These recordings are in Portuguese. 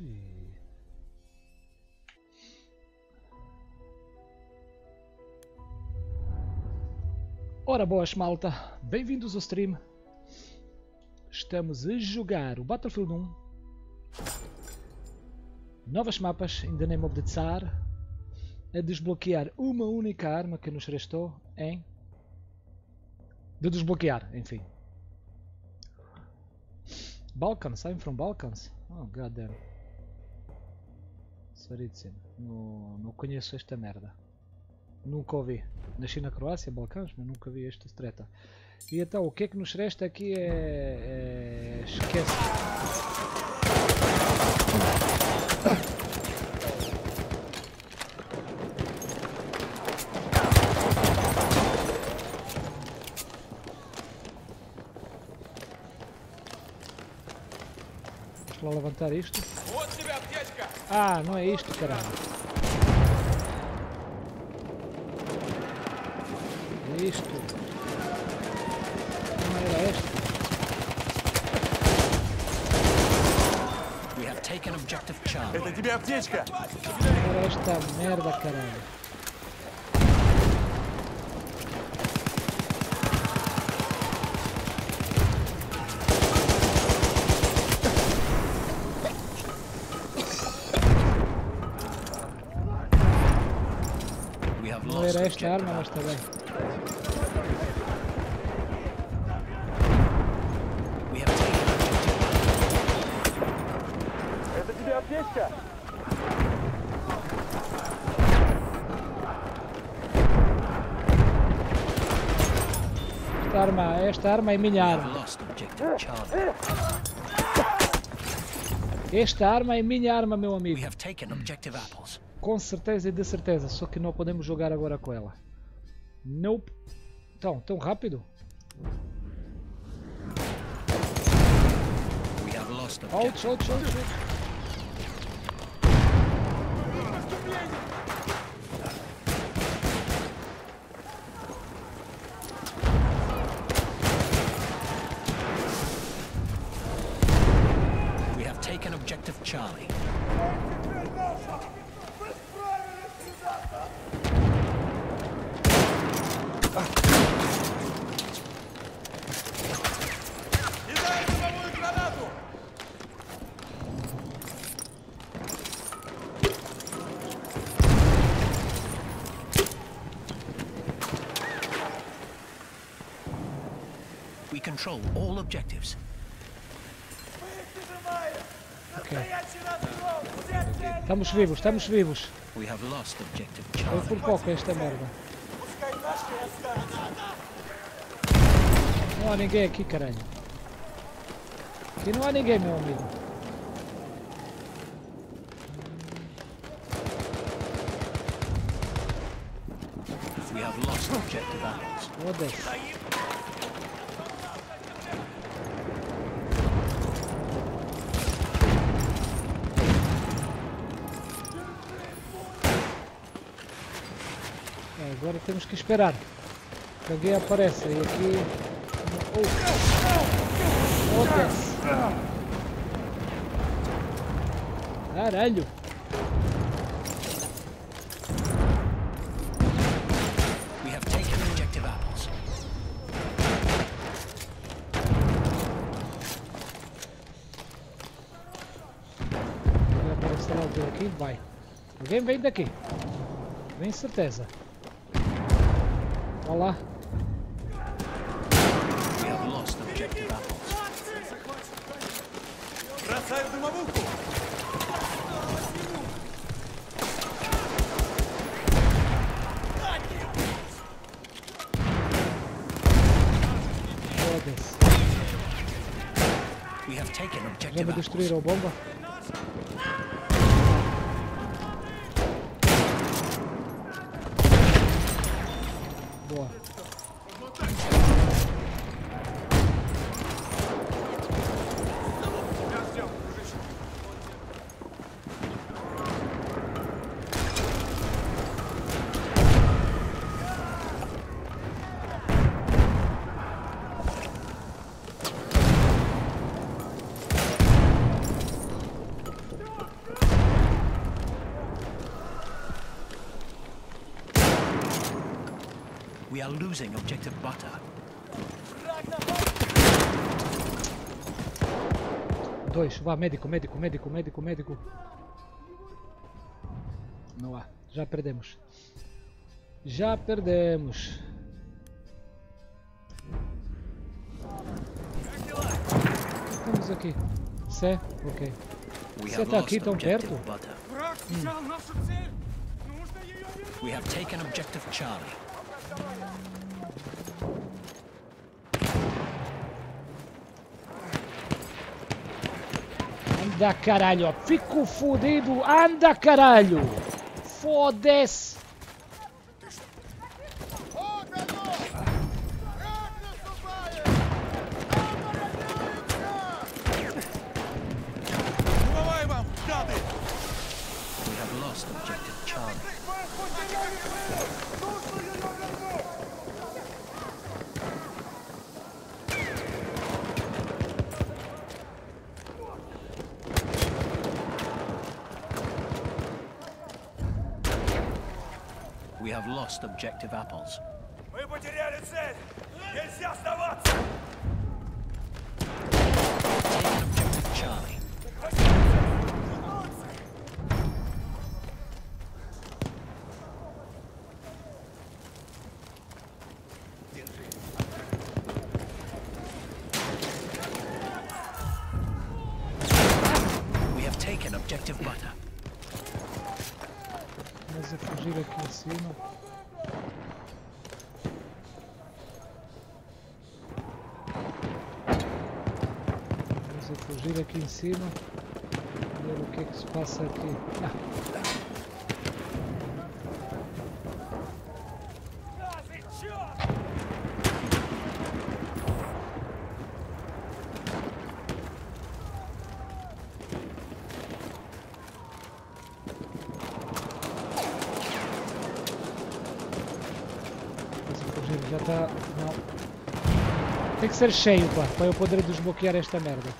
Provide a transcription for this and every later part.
Sí. Ora boas, malta, bem-vindos ao stream. Estamos a jogar o Battlefield 1. Novas mapas, In the Name of the Tsar. A desbloquear uma única arma que nos restou em... de desbloquear, enfim. Balkans, I'm from Balkans. Oh, goddamn. Tsaritsyn. Não conheço esta merda. Nunca ouvi. Nasci na Croácia, Balcãs, mas nunca vi esta treta. E então, o que é que nos resta aqui é... esquece. Vamos lá levantar isto. Ah, não é isto, caralho. Isto não era este. Это тебе аптечка. Era esta merda, caralho. Não era esta arma, mas está bem. Esta arma é minha arma. Esta arma é minha arma, meu amigo. Com certeza e de certeza, só que não podemos jogar agora com ela. Nope. Então, tão rápido? Ouch, ouch, ouch, ouch. Control all objectives. Okay. Estamos vivos, estamos vivos. Foi por pouco esta merda. Não há ninguém aqui, caralho. Aqui não há ninguém, meu amigo. Foda-se. Agora temos que esperar que alguém apareça e aqui... Oh. Caralho! Vai aparecer alguém aqui? Vai! Alguém vem daqui! Tenho certeza! Olha lá. Vamos destruir a bomba. We are losing objective butter. Dois, vá, médico. Não há, já perdemos. Estamos aqui. Cê? Ok. Você tá aqui tão perto? We have taken objective Charlie. Anda caralho, fico fudido, anda caralho. Foda-se. We have lost objective apples. Мы потеряли цель. Нельзя сдаваться. Objective Charlie. We have taken objective butter. Vamos fugir aqui em cima. Ver o que é que se passa aqui. Já está... Não. Tem que ser cheio, pá, para eu poder desbloquear esta merda.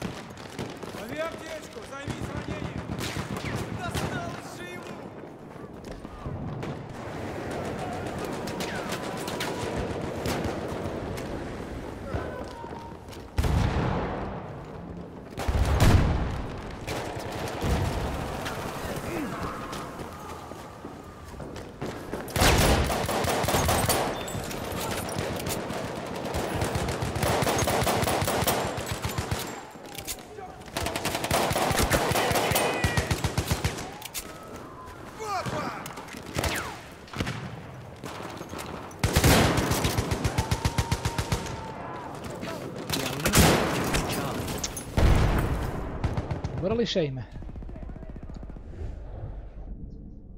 Agora lixei-me.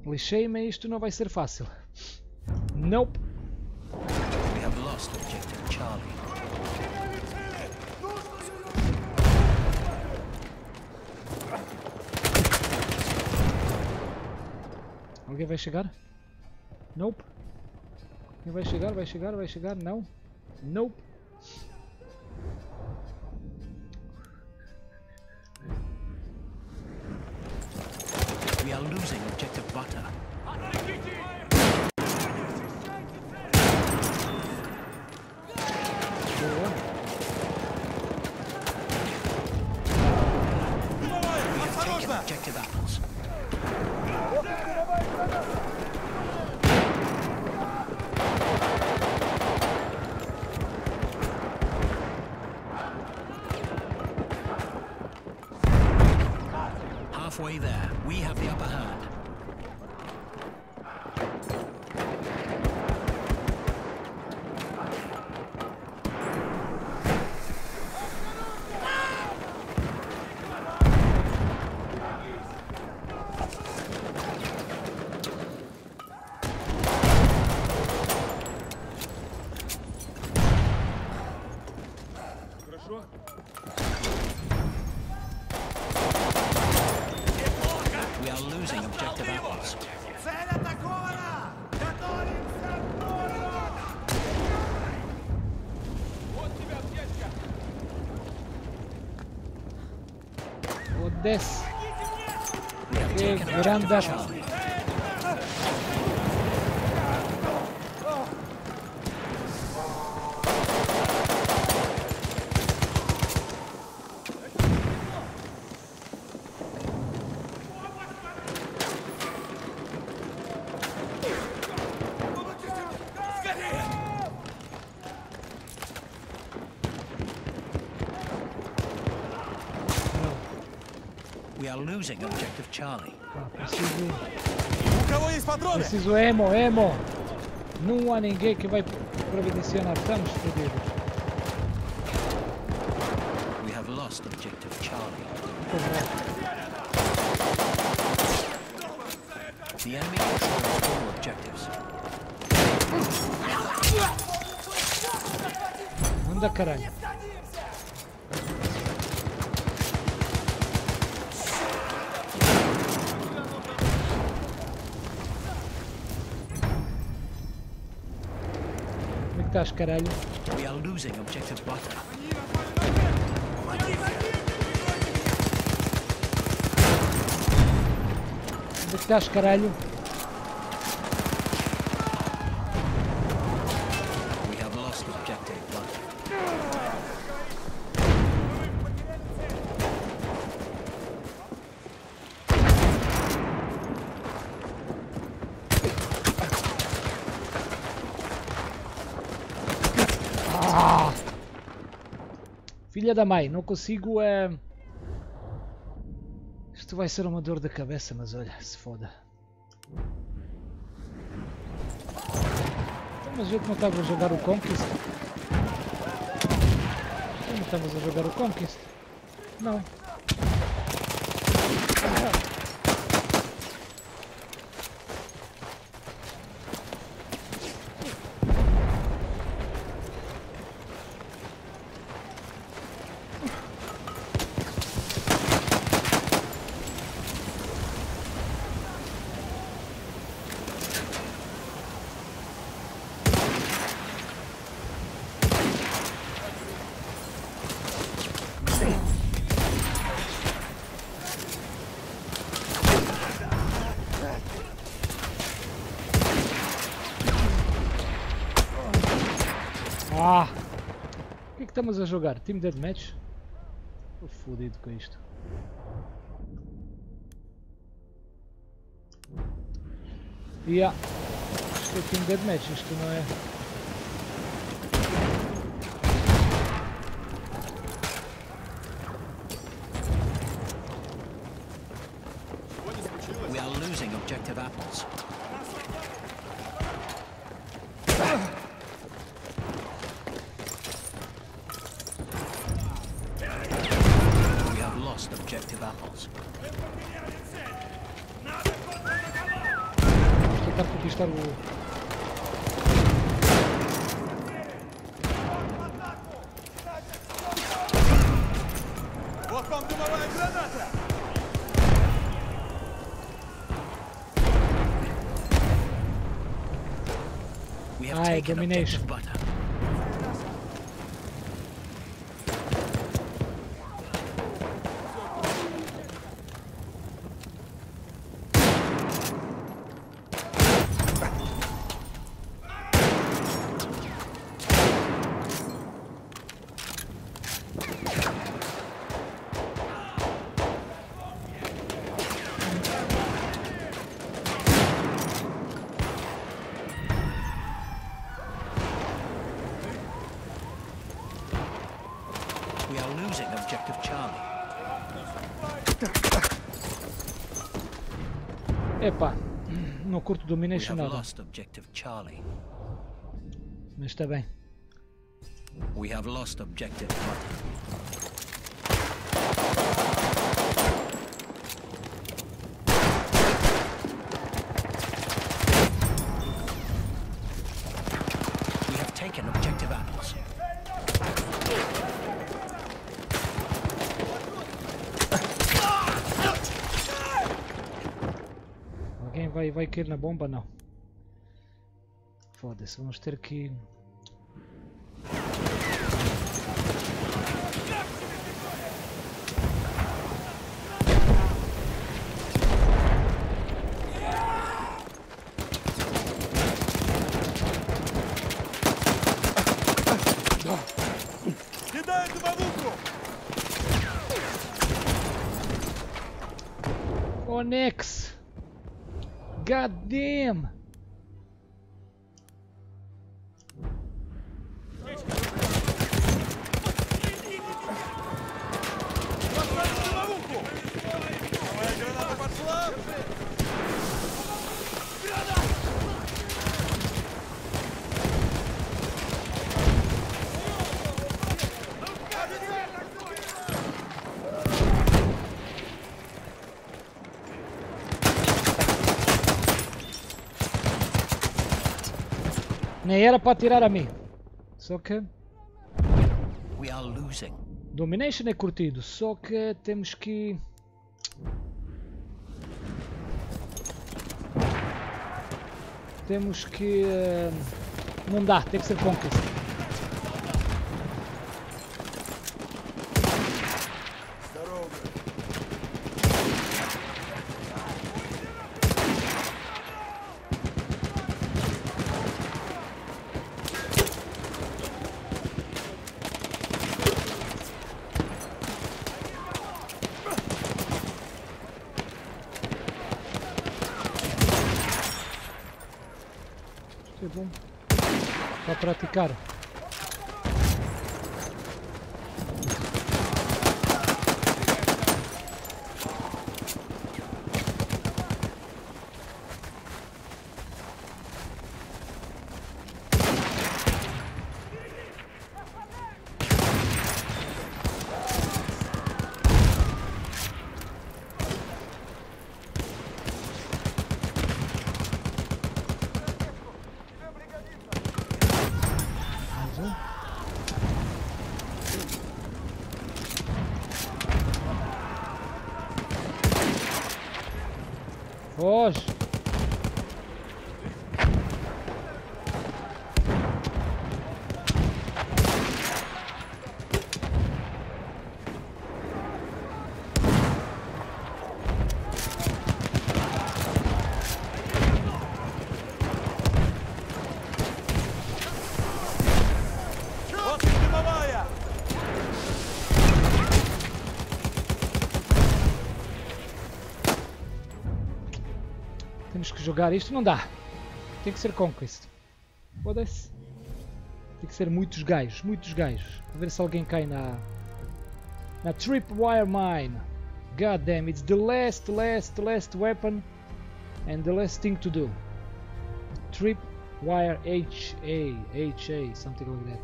E isto não vai ser fácil. Nope. We have lost objective Charlie. Alguém vai chegar? Nope. Alguém vai chegar? Não. Nope. We are losing objective butter. Objective apples. Halfway there. We have the upper hand. Des. Que grande. Preciso emo, emo. Não há ninguém que vai providenciar. Estamos fodidos. The enemy controls all objectives. Anda, caralho. Como é que estás, caralho? We are losing objective Butter. Onde estás, caralho? We have lost objective Butter. Filha da mãe, não consigo. Vai ser uma dor de cabeça, mas olha, se foda. Mas eu que não estava a jogar o Conquest. Eu não estava a jogar o Conquest. Não. Estamos a jogar Team Deathmatch. Estou fodido com isto. Yeah. Isto é Team Deathmatch, isto não é. We are losing objective Apples. Ai, domination. Epá, não curto domination nada. Mas está bem. We have lost objective. We have taken objective Apples. Vai cair na bomba? Não. Foda-se, vamos ter que... Onex! God damn! Nem era para atirar a mim. Só que... We are losing. Domination é curtido, só que temos que... Temos que... Não dá, tem que ser conquista. Praticar. Foge! Jogar isto não dá, tem que ser conquist. Foda-se, tem que ser muitos gajos. A ver se alguém cai na Tripwire Mine. God damn, it's the last weapon and the last thing to do. Tripwire HA, something like that.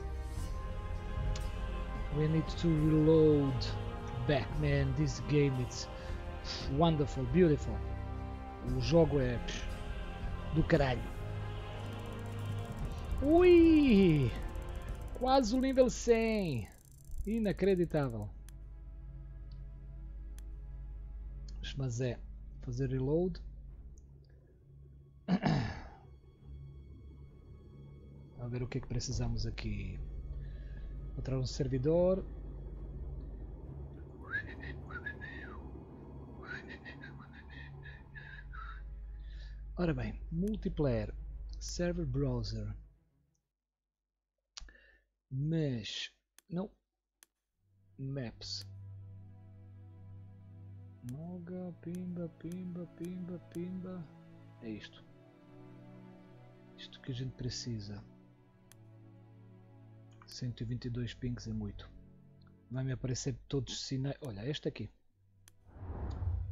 We need to reload back, man. This game it's wonderful, beautiful. O jogo é do caralho. Ui! Quase o nível 100. Inacreditável. Mas é fazer reload. A ver o que é que precisamos aqui. Encontrar um servidor. Ora bem, multiplayer, server browser, mesh, não, maps, moga, pimba, é isto que a gente precisa. 122 pings é muito, vai-me aparecer todos os sinais, olha este aqui,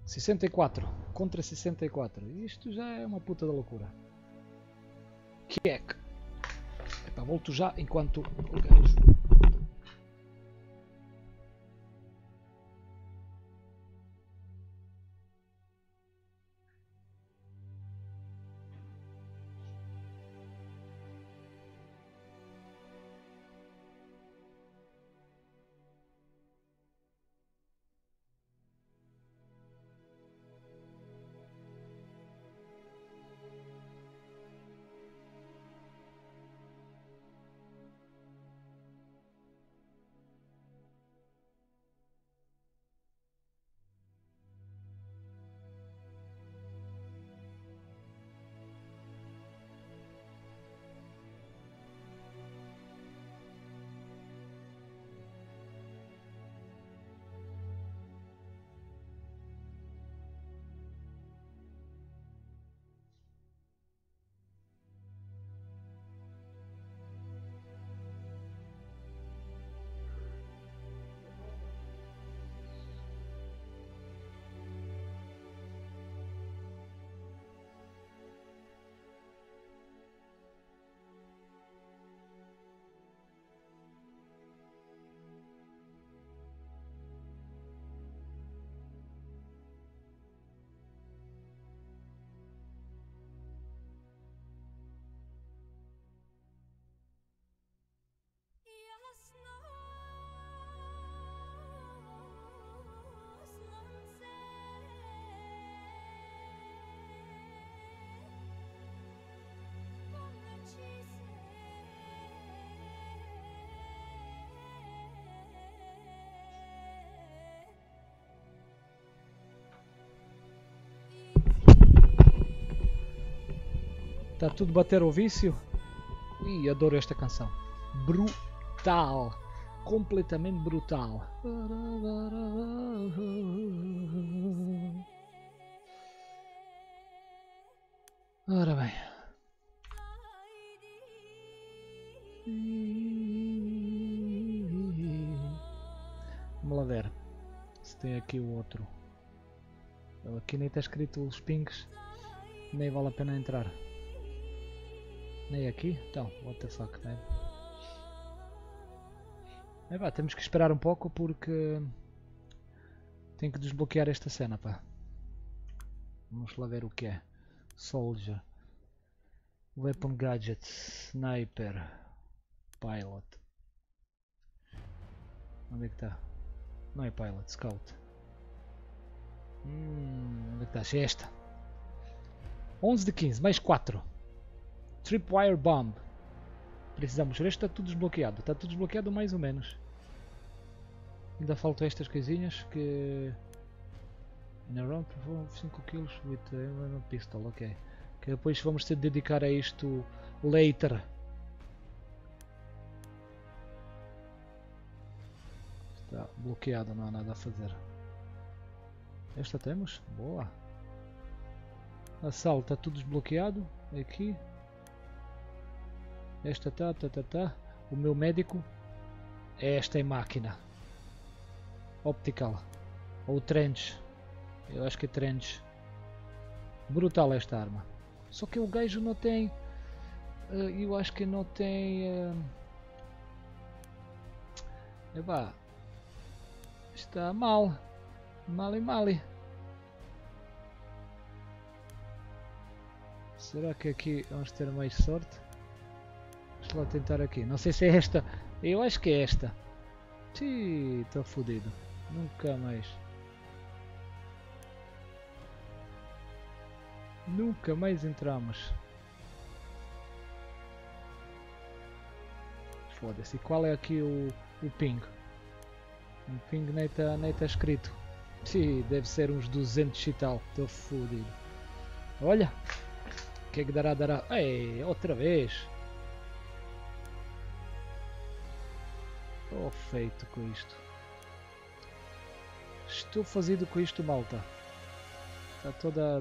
64 contra 64, isto já é uma puta da loucura. Que é que... Epá, volto já enquanto o gajo... Tá tudo bater o vício? Ih, adoro esta canção. Brutal. Completamente brutal. Ora bem. Vamos lá ver se tem aqui o outro. Aqui nem está escrito os pings, nem vale a pena entrar. Nem aqui? Então, what the fuck, né? É, pá, temos que esperar um pouco porque tenho que desbloquear esta cena, pá. Vamos lá ver o que é. Soldier, Weapon Gadget, Sniper, Pilot. Onde é que está? Não é Pilot, Scout. Onde é que está? É esta. 11 de 15, mais 4. Tripwire Bomb. Precisamos. Este está tudo desbloqueado. Está tudo desbloqueado mais ou menos. Ainda faltam estas coisinhas que... In around 5 kills with a pistol, ok. Que depois vamos ter de dedicar a isto later. Está bloqueado, não há nada a fazer. Esta temos? Boa. Assalto, está tudo desbloqueado. Aqui. Esta tá. O meu médico é esta máquina. Optical. Ou trench. Eu acho que é trench. Brutal esta arma. Só que o gajo não tem... eu acho que não tem... Epá. Está mal. Mal. Será que aqui vamos ter mais sorte? Vou tentar aqui, não sei se é esta, eu acho que é esta. Estou fodido, nunca mais entramos. Foda-se, qual é aqui o ping? O ping nem tá escrito. Sim, deve ser uns 200 e tal, estou fodido. Olha, o que é que dará? Ei, outra vez. Estou feito com isto. Estou fazido com isto, malta. Está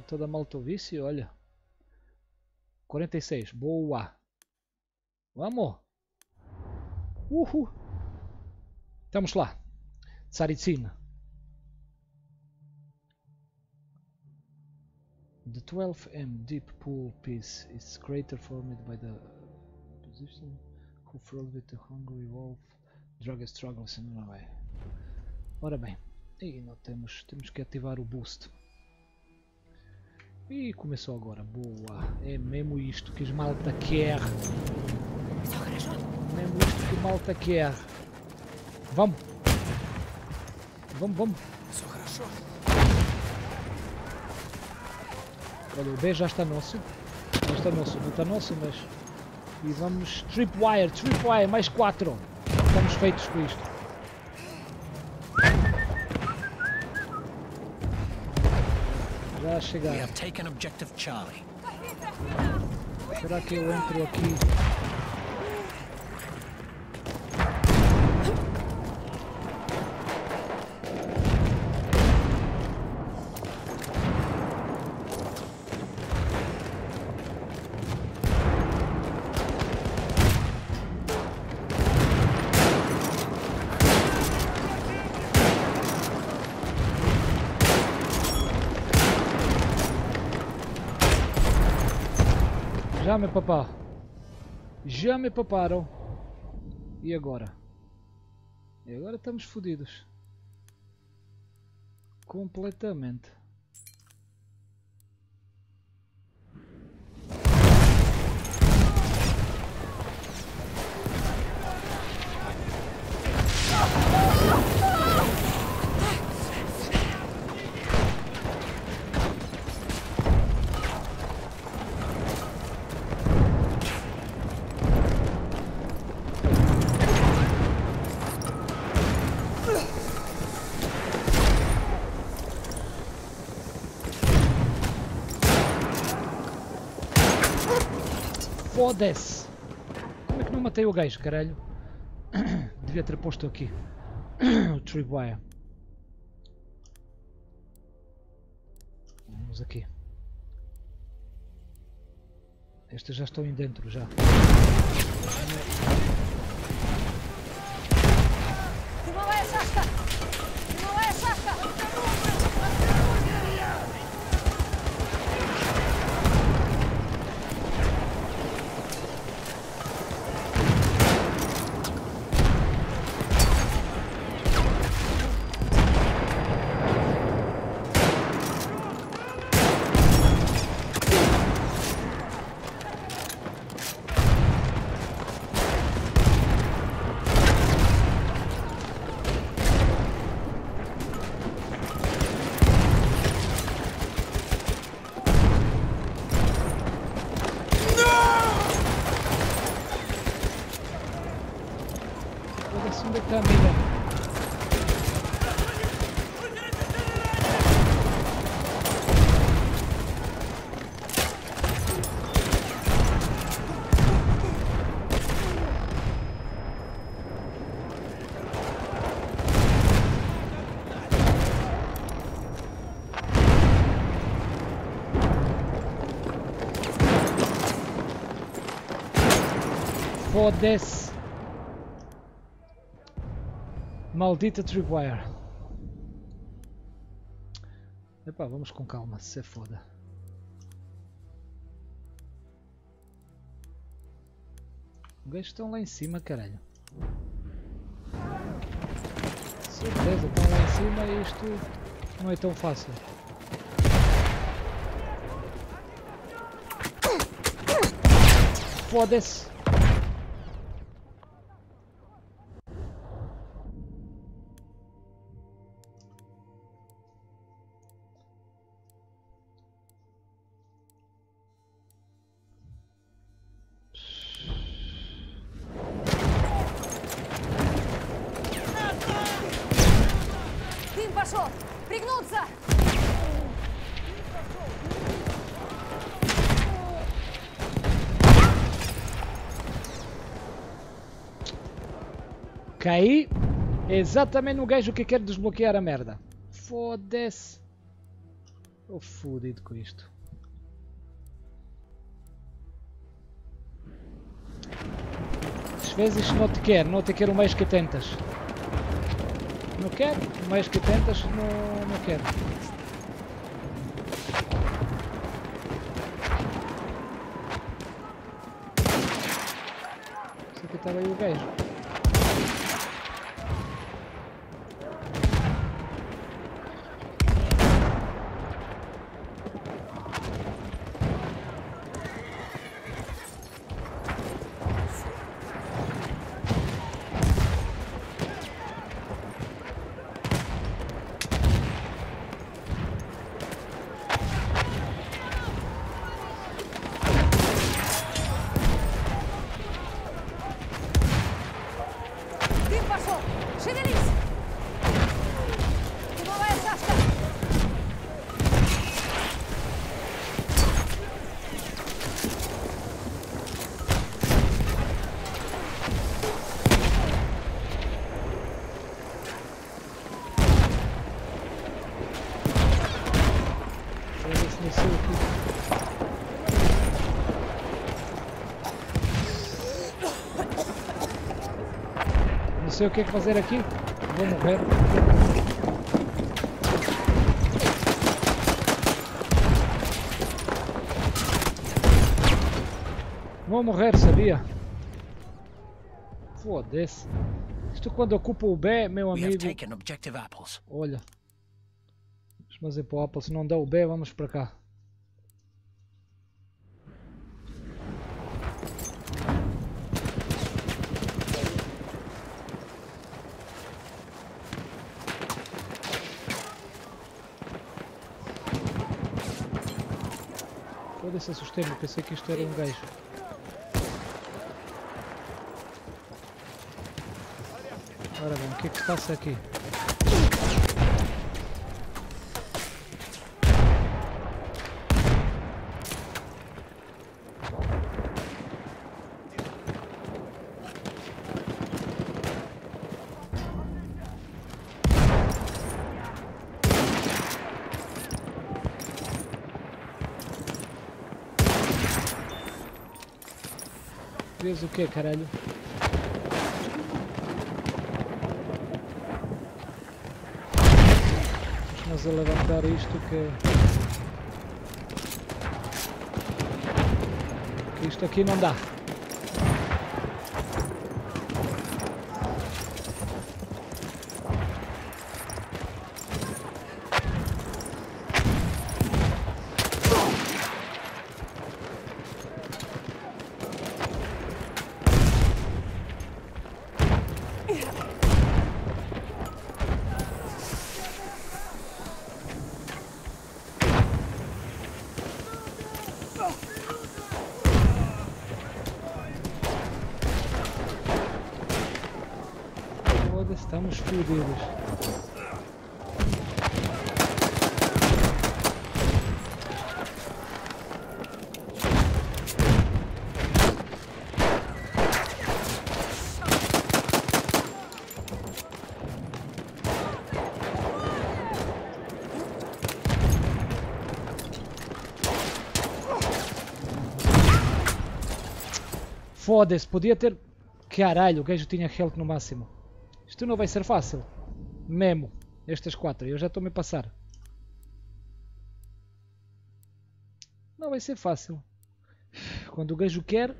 toda malta o vício, olha. 46, boa. Vamos. Uhul. Estamos lá. Tsaritsyn. The 12 m deep pool piece is crater formed by the position who froze with the hungry wolf. Droga struggles in a way. Ora bem, e não temos que ativar o boost. E começou agora, boa. É mesmo isto que malta quer. É mesmo isto que malta quer. Vamos. Olha, o B já está nosso. Não está nosso, mas... E vamos... Tripwire, mais 4. Estamos feitos com isto. Já chegaram. Será que eu entro aqui? Já me paparam. E agora? E agora estamos fodidos. Completamente. Foda-se! Como é que não matei o gajo, caralho? Devia ter posto aqui o tripwire. Vamos aqui. Estas já estão aí dentro, já. Foda-se! Maldita Tripwire! Epá, vamos com calma, se é foda. Os gajos estão lá em cima, caralho. Certeza, estão lá em cima e isto não é tão fácil. Foda-se! Caí exatamente no gajo que quer desbloquear a merda. Foda-se. Estou fodido com isto. Às vezes não te quer o mais que tentas. Não quero, o mais que tentas não quero. Só que estava aí o gajo. Não sei o que é que fazer aqui, vou morrer. Vou morrer, sabia? Foda-se. Isto quando ocupa o B, meu amigo. Olha. Mas é para o Apple, se não dá o B, vamos para cá. Esse assustei-me, pensei que isto era um gajo. Ora bem, o que é que se passa aqui? Preso o que, caralho? Mas a levantar isto que isto aqui não dá. Estamos fodidos. Foda-se, podia ter... Caralho, o gajo tinha health no máximo. Isto não vai ser fácil, mesmo, estas 4, eu já estou-me a passar. Não vai ser fácil. Quando o gajo quer...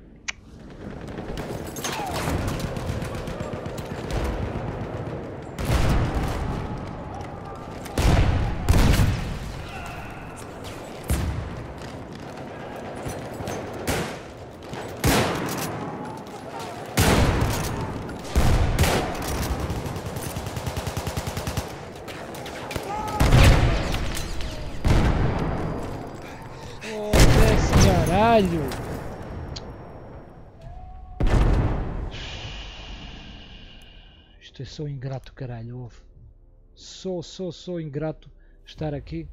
Isto é só ingrato, caralho, ouve. Só ingrato estar aqui.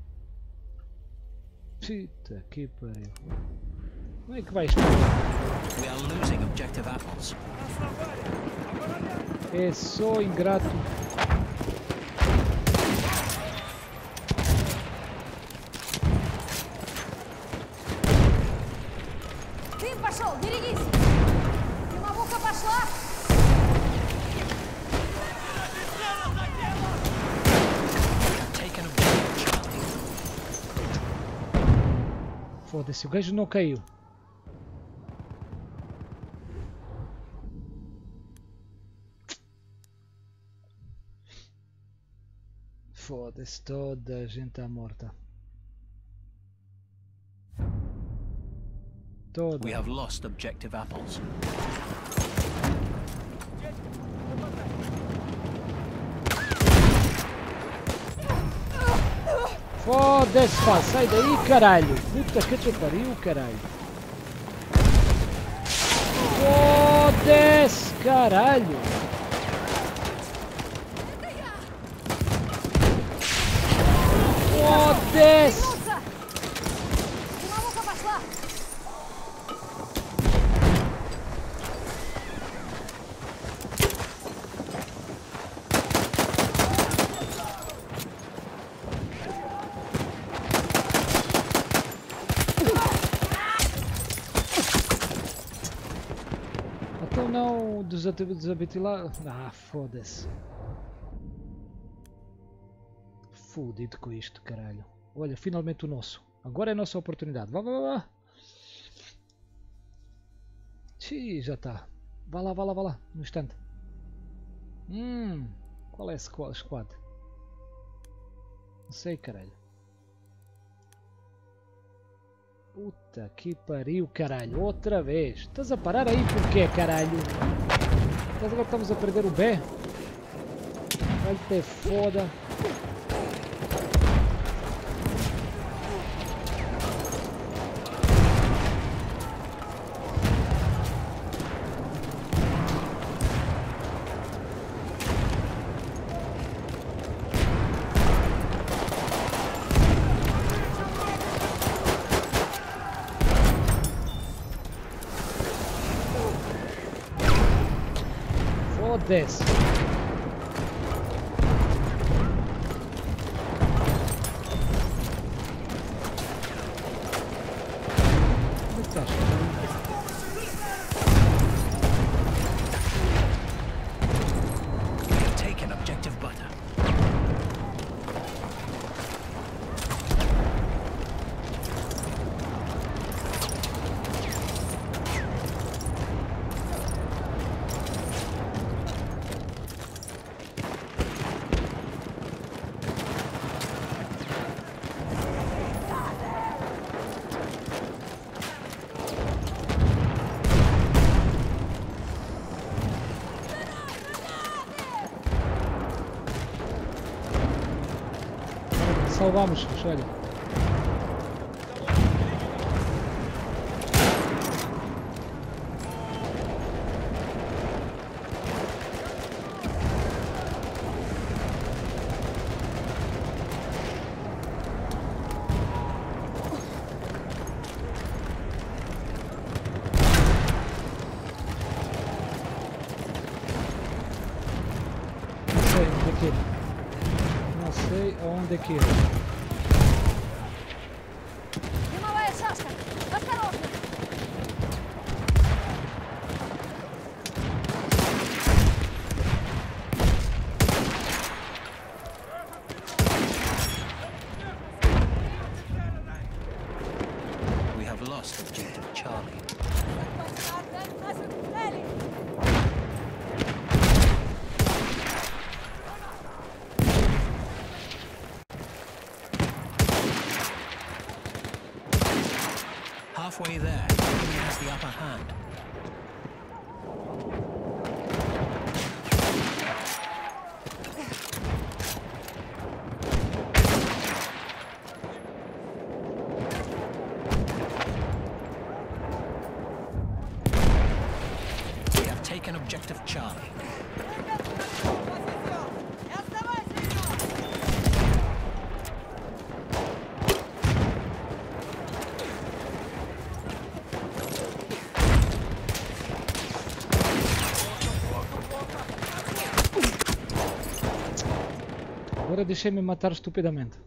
Puta que pariu. Como é que vais? É só ingrato. Foda-se, o gajo não caiu. Foda-se, toda a gente está morta. Toda. We have lost objective apples. Foda-se, pá, sai daí, caralho! Puta que te pariu, caralho! Foda-se, caralho! Foda-se! Desabitilar. Ah, foda-se. Fudido com isto, caralho. Olha, finalmente o nosso. Agora é a nossa oportunidade. Vá, vá, vá. Xiii, já está. Vá lá, vá lá, vá lá. Um instante. Qual é esse squad? Não sei, caralho. Puta que pariu, caralho. Outra vez. Estás a parar aí porquê, caralho? Mas agora estamos a perder o B. Vai ter foda. Desce. Хорошо вам еще, Шарик. Onde que halfway there, he has the upper hand. We have taken objective Charlie. Agora deixei-me matar estupidamente.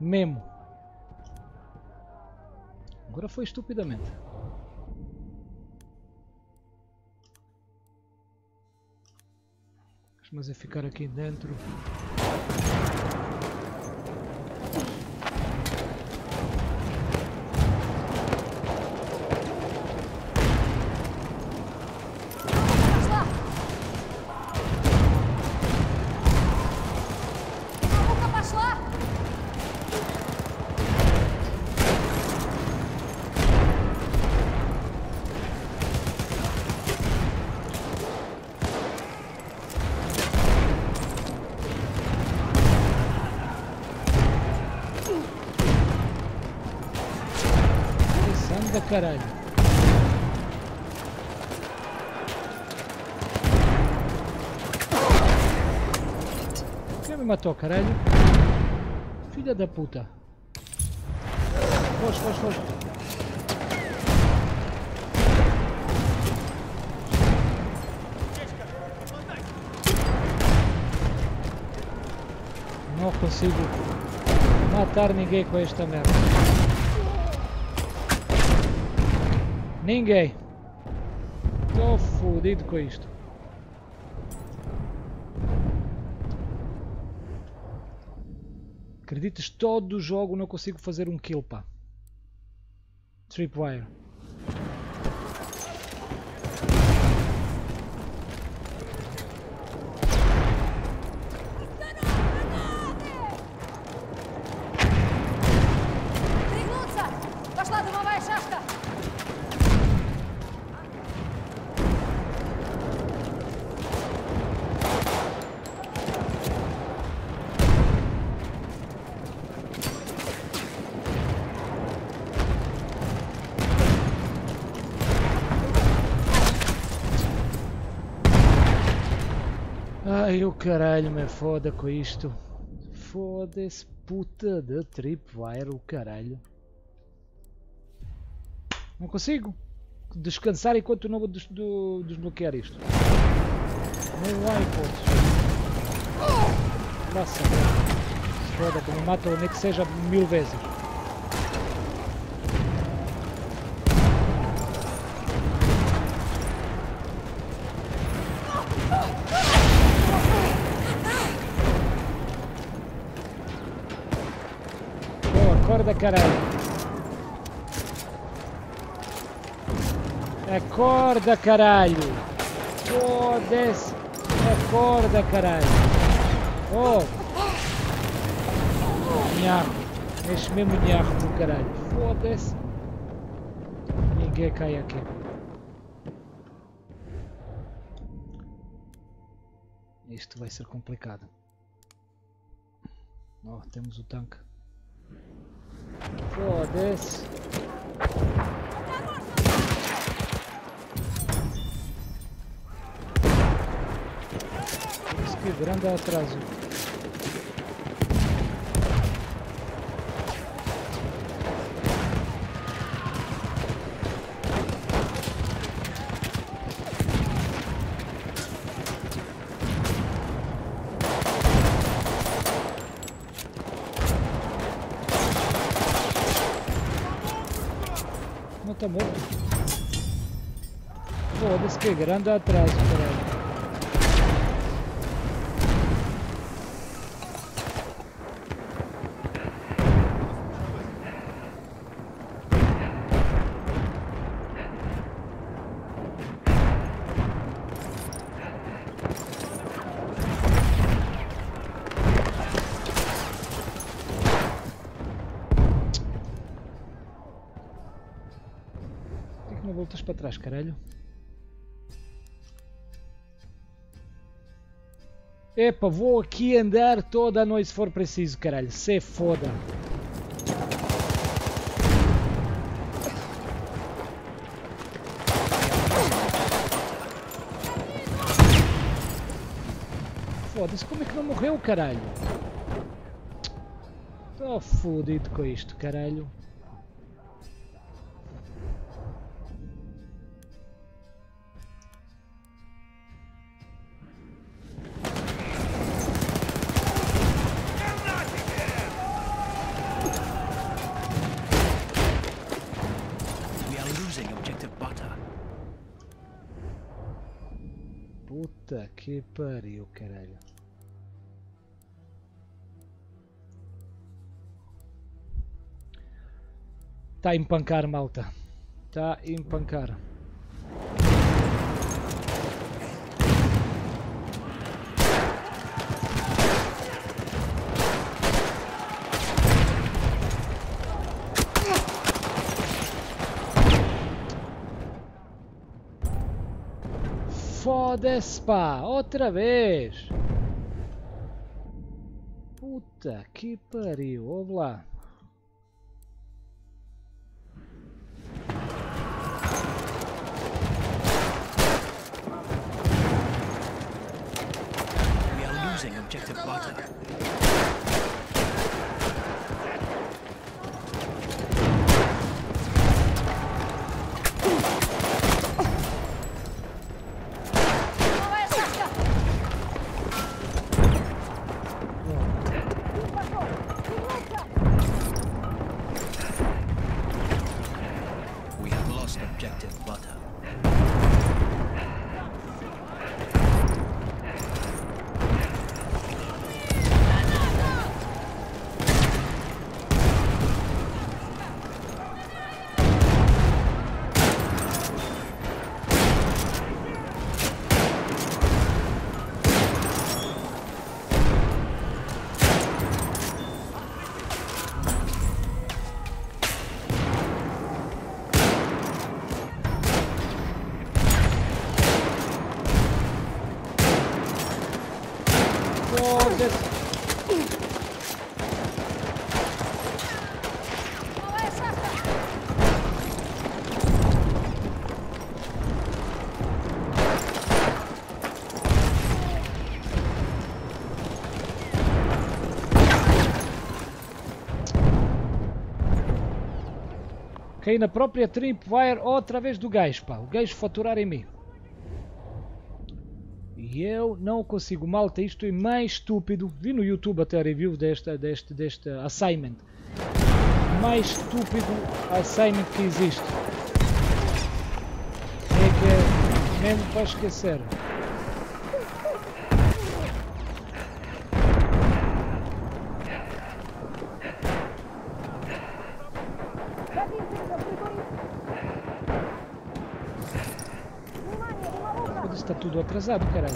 Mesmo. Agora foi estupidamente. Mas é ficar aqui dentro. Caralho. Quem me matou, caralho? Filha da puta. Foge, foge, foge. Não consigo matar ninguém com esta merda. Ninguém. Tô fodido com isto. Acreditas, todo o jogo não consigo fazer um kill, pá. Tripwire. Ai, o caralho, me foda com isto. Foda-se, puta de Tripwire, o caralho. Não consigo descansar enquanto não desbloquear isto. Não há hipótese. Nossa, se foda, como me matam, nem que seja 1000 vezes. Acorda, caralho! Acorda, caralho! Foda-se! Acorda, caralho! Oh! Nharro! És mesmo nharro do caralho! Foda-se! Ninguém cai aqui! Isto vai ser complicado. No, temos o tanque. Foda-se. Isso quebrando é atraso. Tá morto. Foda-se, que grande atraso, para trás, caralho. Epa, vou aqui andar toda a noite se for preciso, caralho. Se foda. Foda-se, como é que não morreu, caralho? Tô fodido com isto, caralho. Que pariu, caralho. Tá a empancar, malta. Tá a empancar. Foda-se, pá, outra vez! Puta que pariu, ouve lá! We are losing objective Butter. Caí na própria Tripwire outra vez do gajo, pá. O gajo faturar em mim. E eu não consigo, malta. Isto é mais estúpido. Vi no YouTube até a review deste assignment. Mais estúpido assignment que existe. É que é mesmo para esquecer. Está tudo atrasado, caralho.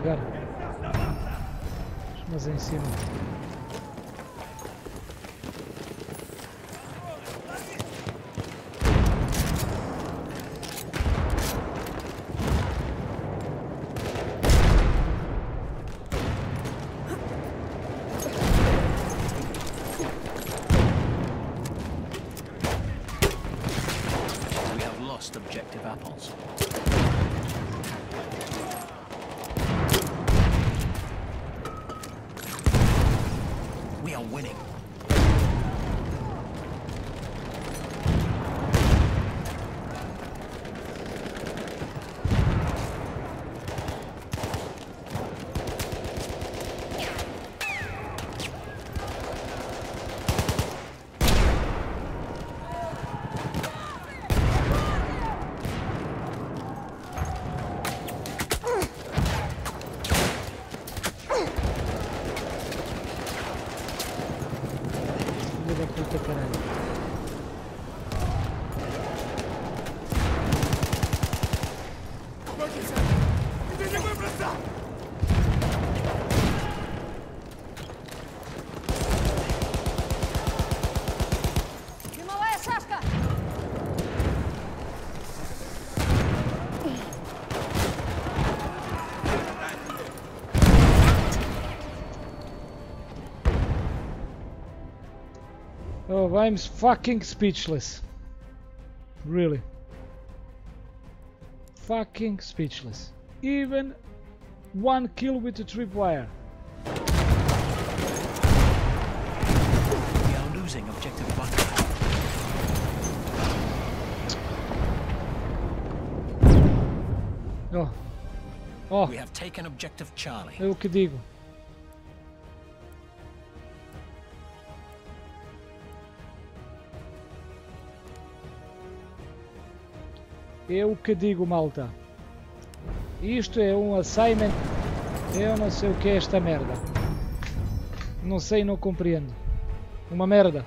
cagar. Deixa mais aí em cima. Oh, I'm fucking speechless. Really. Fucking speechless. Even one kill with the tripwire. We are losing objective Buck. No. Oh. We have taken objective Charlie. É o que digo. É o que digo, malta. Isto é assignment. Eu não sei o que é esta merda. Não sei, não compreendo. Uma merda.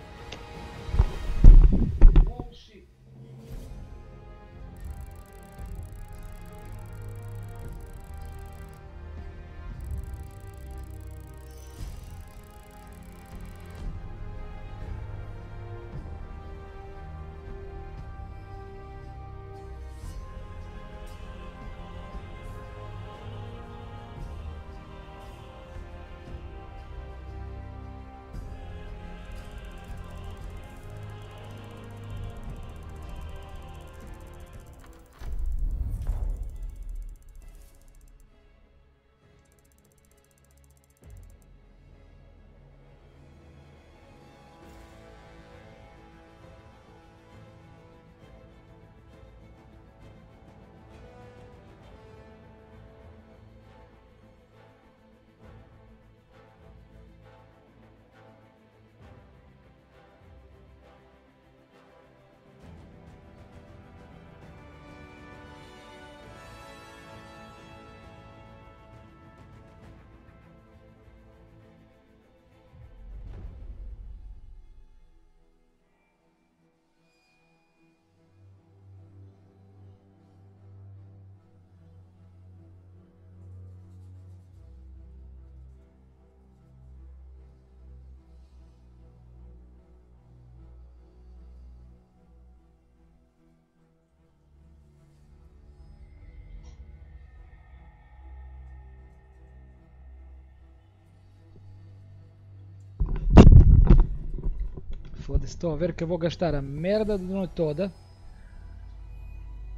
Estou a ver que eu vou gastar a merda de noite toda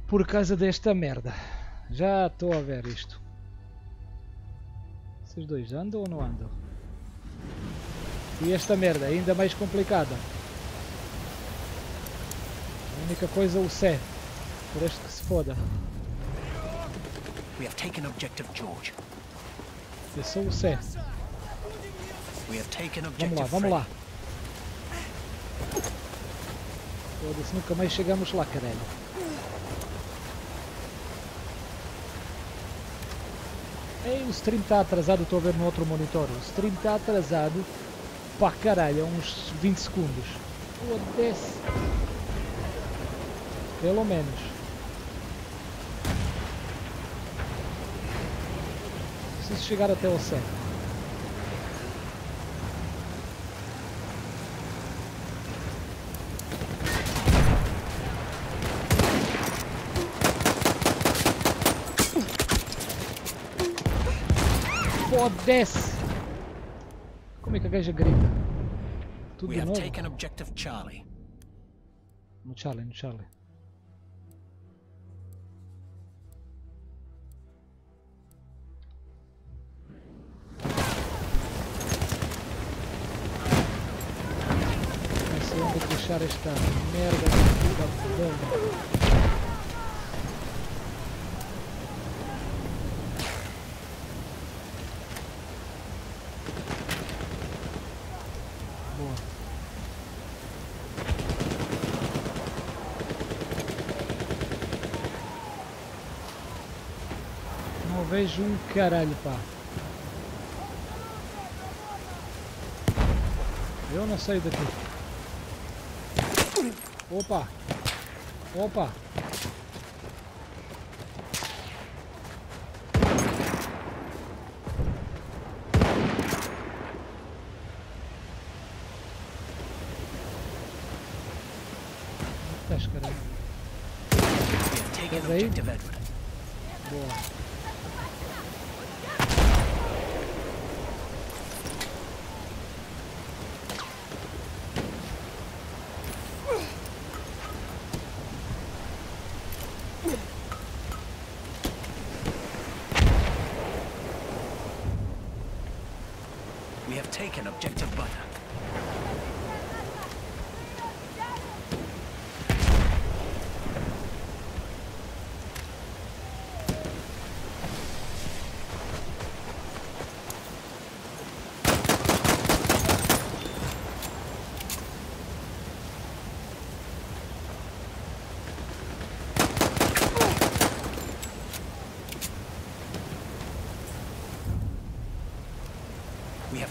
por causa desta merda. Já estou a ver isto. Esses dois andam ou não andam? E esta merda ainda mais complicada. A única coisa é o C. Por este que se foda. We have taken objective George. É só o C. We have taken objective. Vamos lá, vamos lá. Foda-se, nunca mais chegamos lá, caralho. Ei, o stream está atrasado, estou a ver no outro monitor. O stream está atrasado para caralho, há uns 20 segundos. Foda-se. Pelo menos. preciso chegar até ao 100. Foda-se! Como é que a gaja grita? Tudo de novo? No Charlie, no Charlie. Deixar esta merda de bomba. Boa. Não vejo um caralho, pá. Eu não saio daqui. Opa! Opa! Estás, caralho? Estás aí? Boa!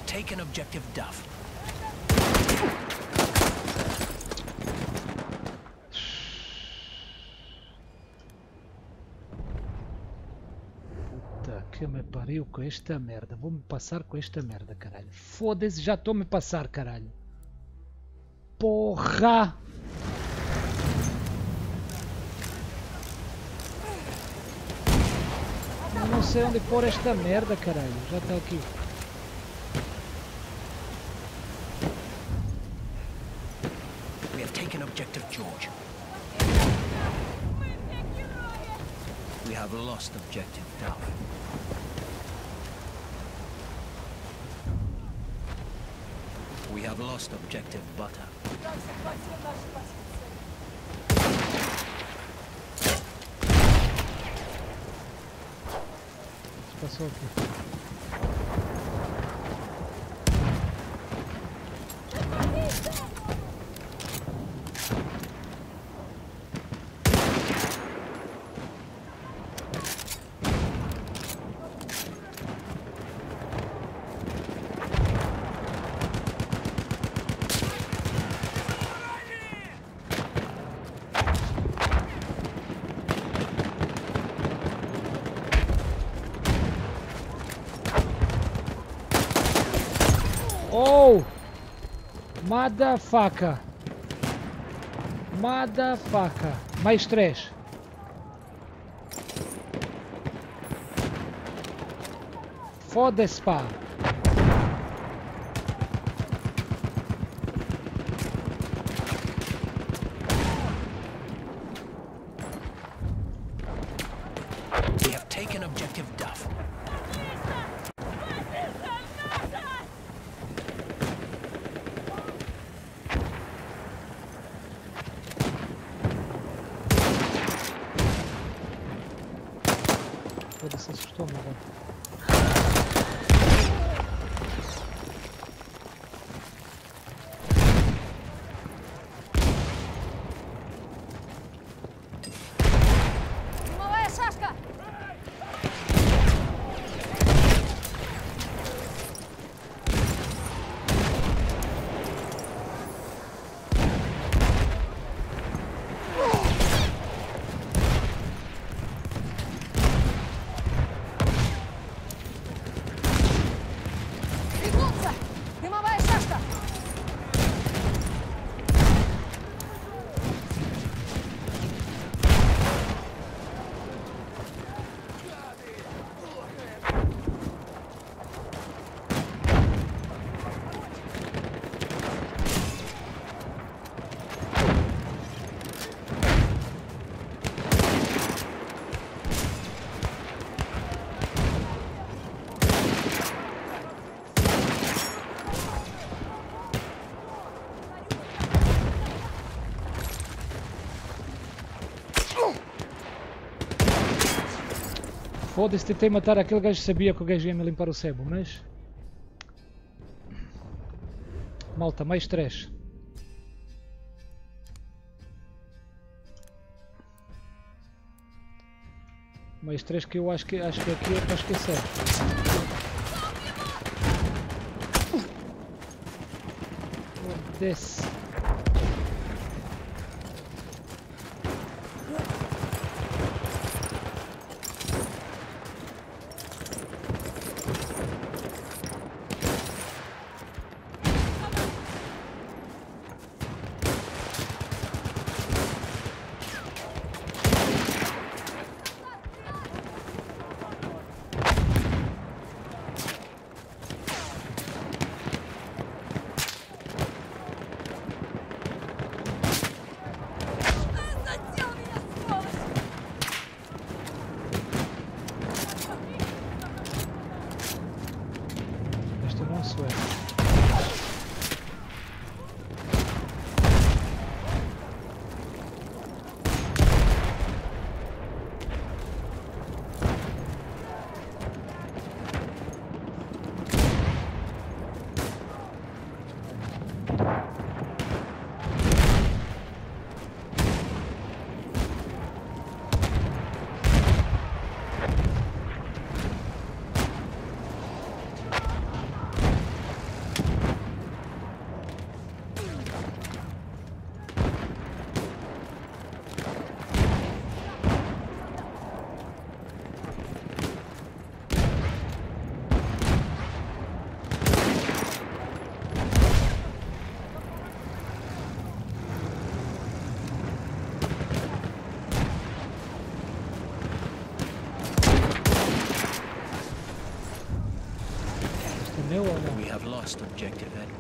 Take an objective Duff. Puta que me pariu com esta merda. Vou me passar com esta merda, caralho. Foda-se, já estou a me passar, caralho. Porra! Eu não sei onde pôr esta merda, caralho. Já está aqui. George. We have lost objective Duff. We have lost objective Butter. Motherfucker. Motherfucker. Mais 3. Foda-se, pá. We have taken objective Duff. Foda-se, tentei matar aquele gajo que sabia que o gajo ia me limpar o sebo, mas... Malta, mais três. Mais três que eu acho que aqui é para esquecer. Desce. Objective Edward.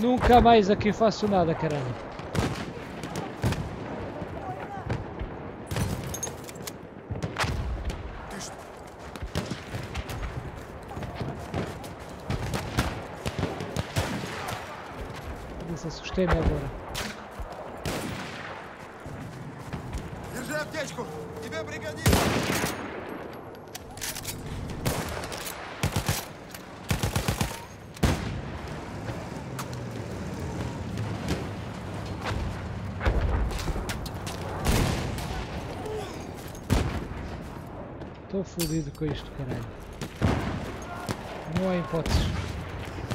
Nunca mais aqui faço nada, caralho. Assustei-me agora. Fodido com isto, caralho. Não há hipóteses.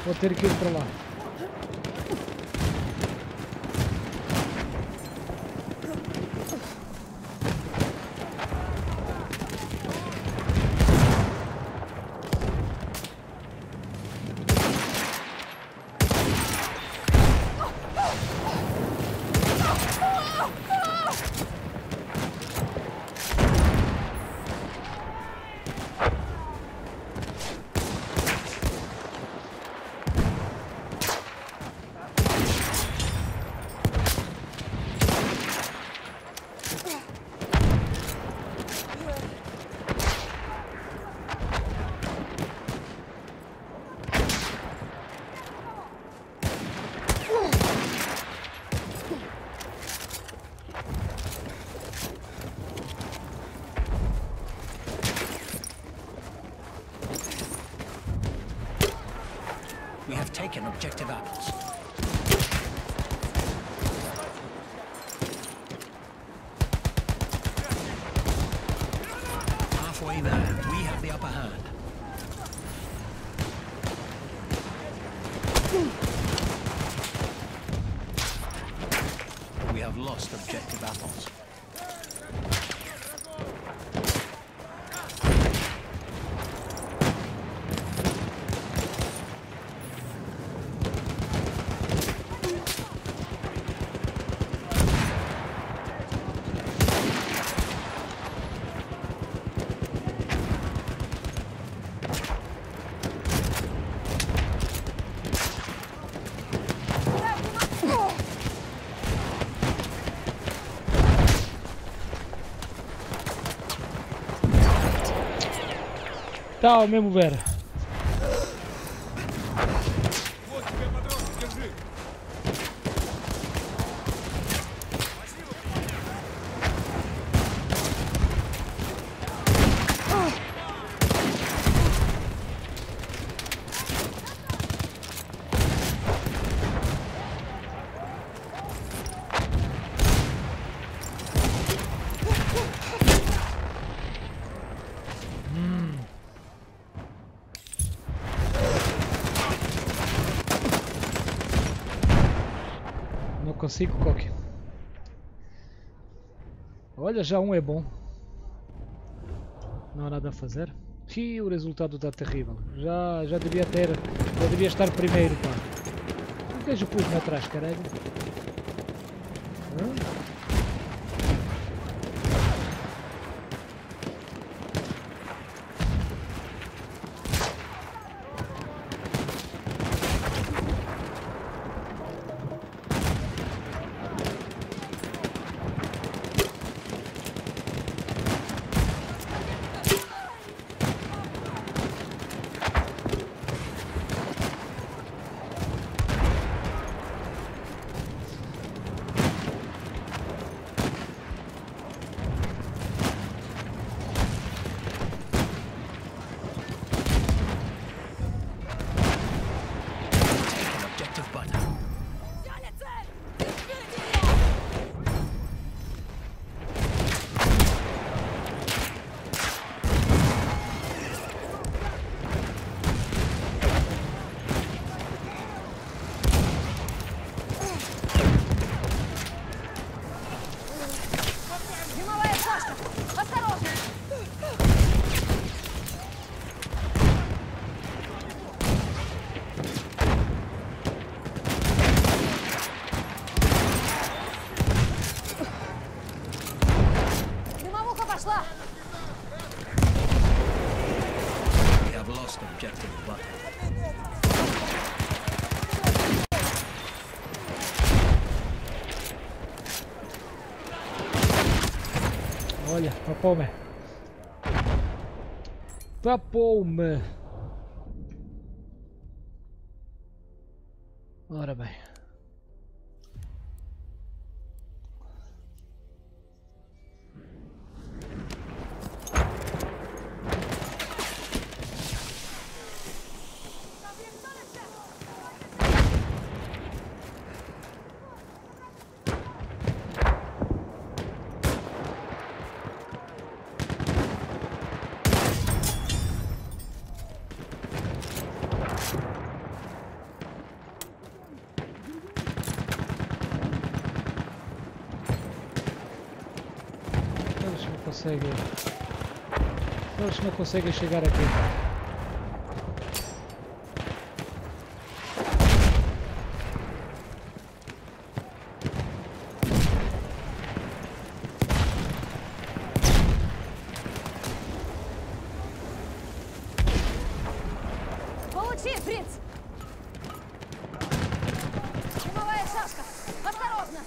Vou ter que ir para lá. We have taken objective apples. Halfway there, we have the upper hand. We have lost objective apples. Да, умеем убер. Вот тебе патроны, держи. Consigo qualquer. Olha, já um é bom. Não há nada a fazer. E o resultado está terrível. Já devia estar primeiro, pá. Não vejo pus-me atrás, caralho. Olha, tapou-me. Tapou-me. Ora bem. Eles não conseguem chegar aqui. Получи, принц! Чумовая шашка! Осторожно!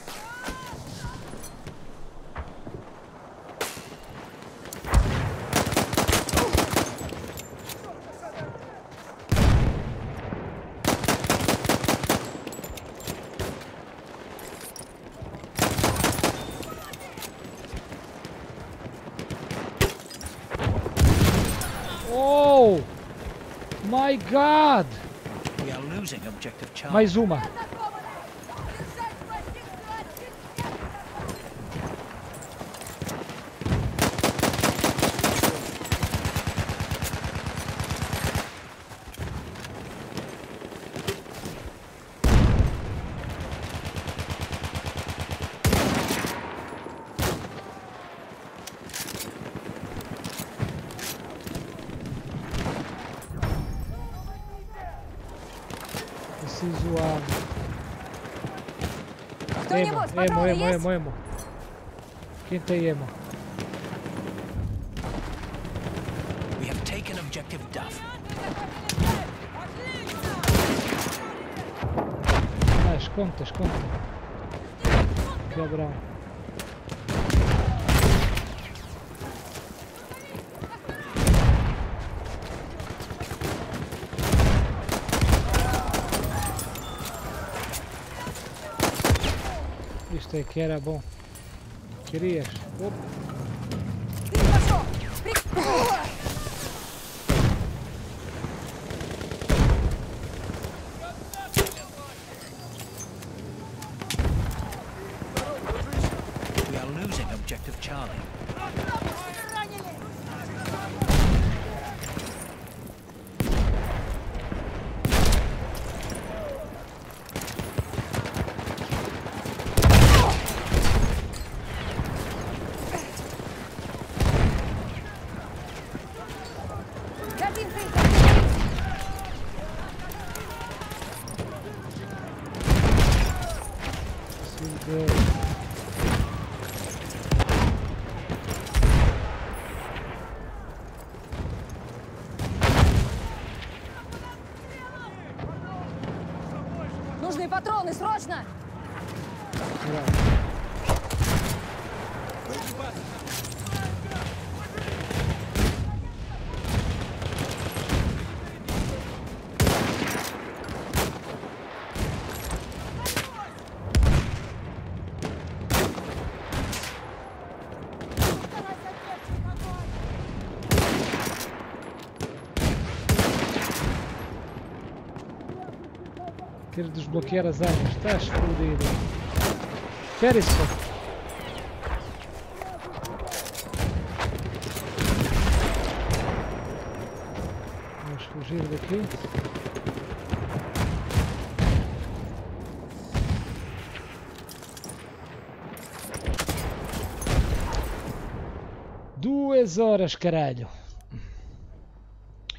My God! We are Mais uma. Emo. ¿Quién te emo? We have taken objective Duff. Ah, esconde. Qué bravo. Isto é que era bom. Querias? We are losing objective Charlie. ¡Срочно! Quero desbloquear as armas, estás fodido. Espera isso. Vamos fugir daqui. Duas horas, caralho.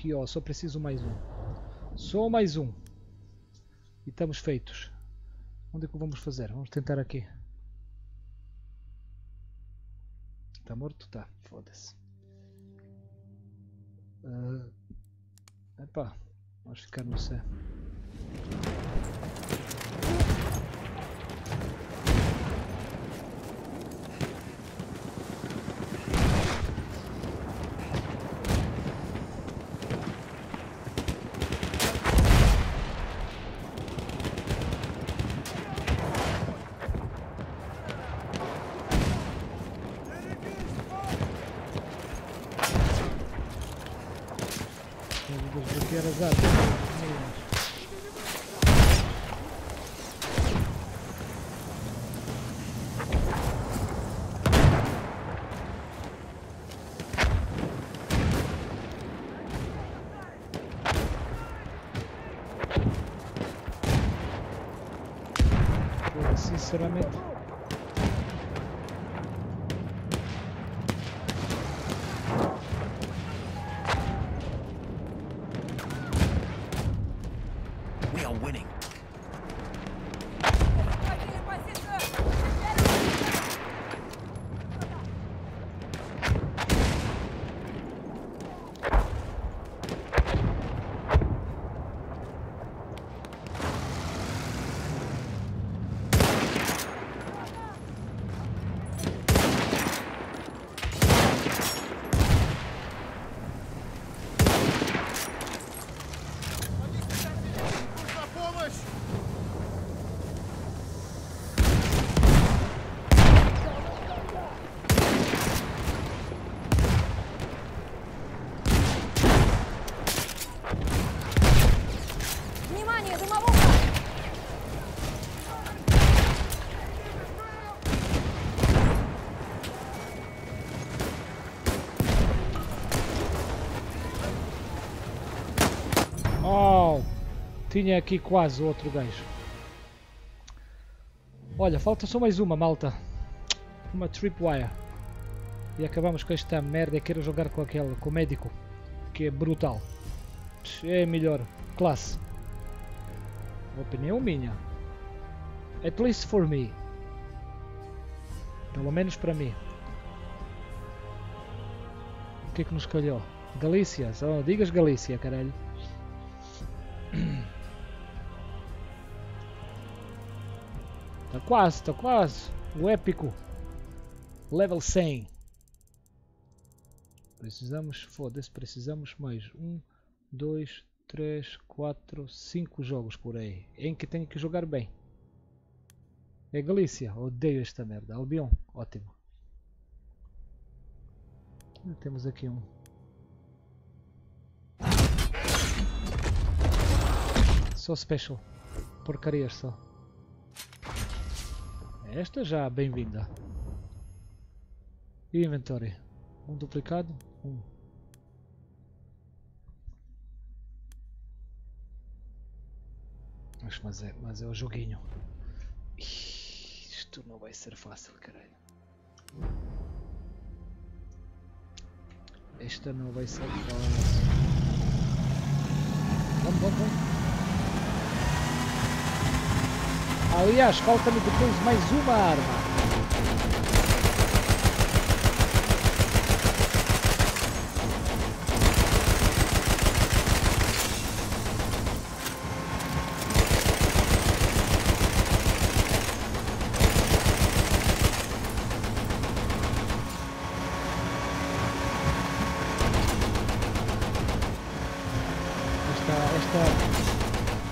E ó, só preciso mais um. Só mais um. E estamos feitos. Onde é que vamos fazer? Vamos tentar aqui. Está morto? Tá. Foda-se. Epá. Vamos ficar no céu. Sinceramente, we are winning. Oh, tinha aqui quase outro gajo. Olha, falta só mais uma, malta. Uma Tripwire. E acabamos com esta merda. Eu quero jogar com aquele, com o médico. Que é brutal. É melhor classe. Opinião minha. At least for me. Pelo menos para mim. O que é que nos calhou? Galícia. Só digas Galícia, caralho. Tá quase, tá quase. O épico. Level 100. Precisamos, foda-se, precisamos mais 1, 2, 3, 4, 5 jogos por aí. Em que tenho que jogar bem. É Galícia, odeio esta merda. Albion, ótimo. E temos aqui um. Só special. Porcarias só. Esta já bem-vinda. E inventory. Um duplicado. Um. Mas é o joguinho. Isto não vai ser fácil, caralho. Esta não vai ser fácil. Vamos, vamos, vamos. Aliás, falta-me depois mais uma arma.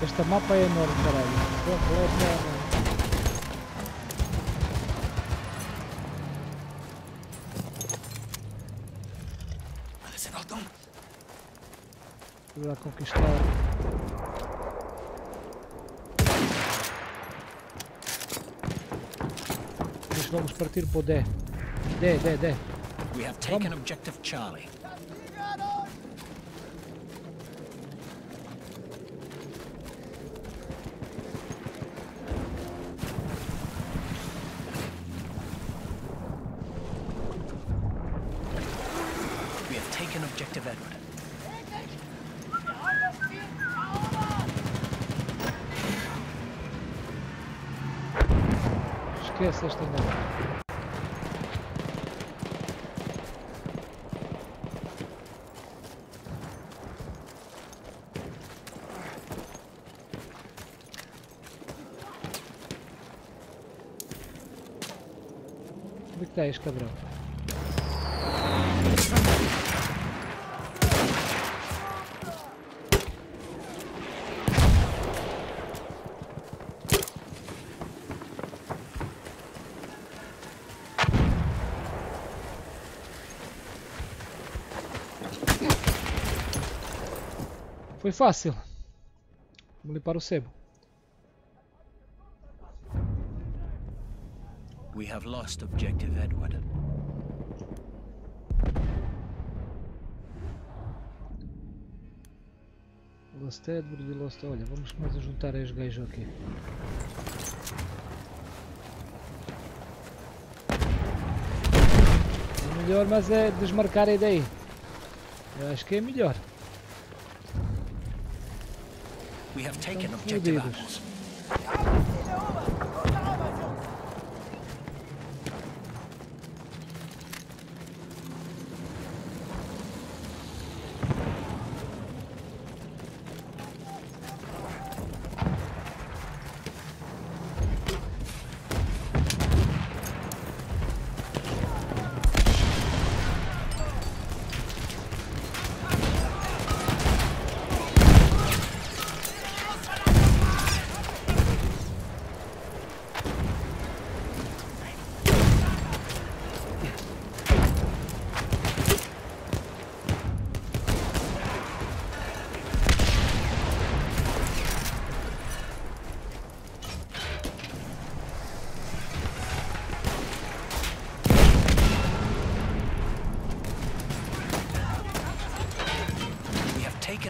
Este mapa é enorme, caralho. Vou lá conquistar. Nós vamos partir para o D. D, D, D. Vamos. Esquece esta merda. Onde que está este cabrão? Foi fácil. Vamos limpar o sebo. We have lost objective Edward. Lost Edward e Lost. Olha, vamos mais juntar a este gajo aqui. É melhor, mas é desmarcar aí daí. Eu acho que é melhor. We have taken objective apples.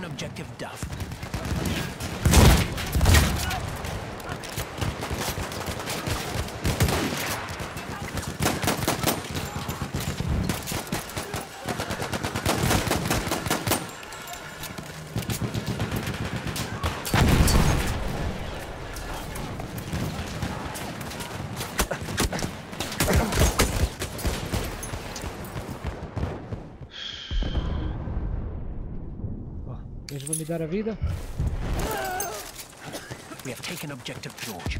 Objective Duff. Vou me dar a vida. We have taken objective George.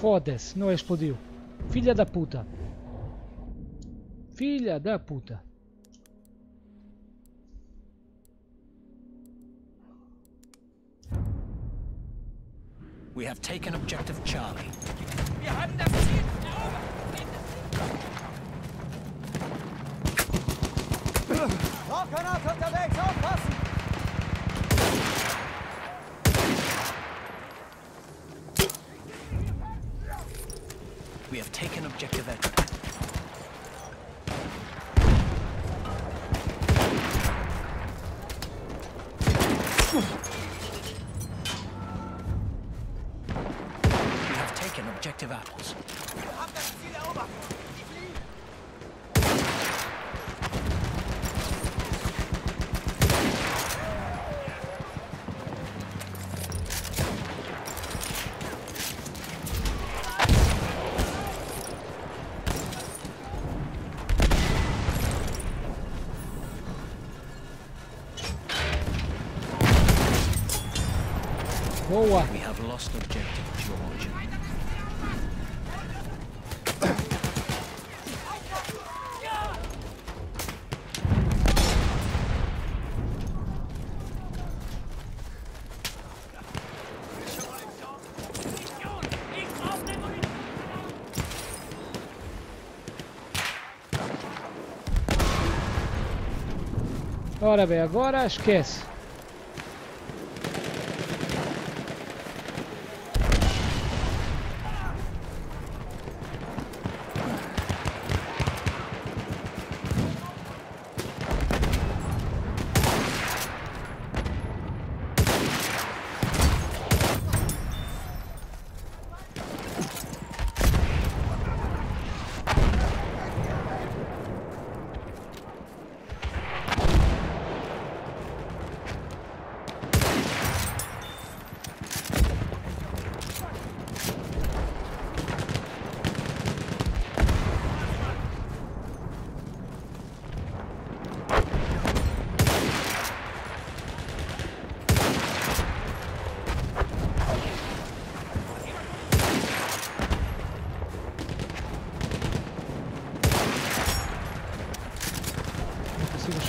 Foda-se, não explodiu. Filha da puta. Filha da puta. We have taken objective Charlie. Wir haben das Ziel erobert. Rauchgranate unterwegs, aufpassen! We have taken objective Edward. We have taken objective apples. Boa. We have lost objective George. Ora bem, agora esquece.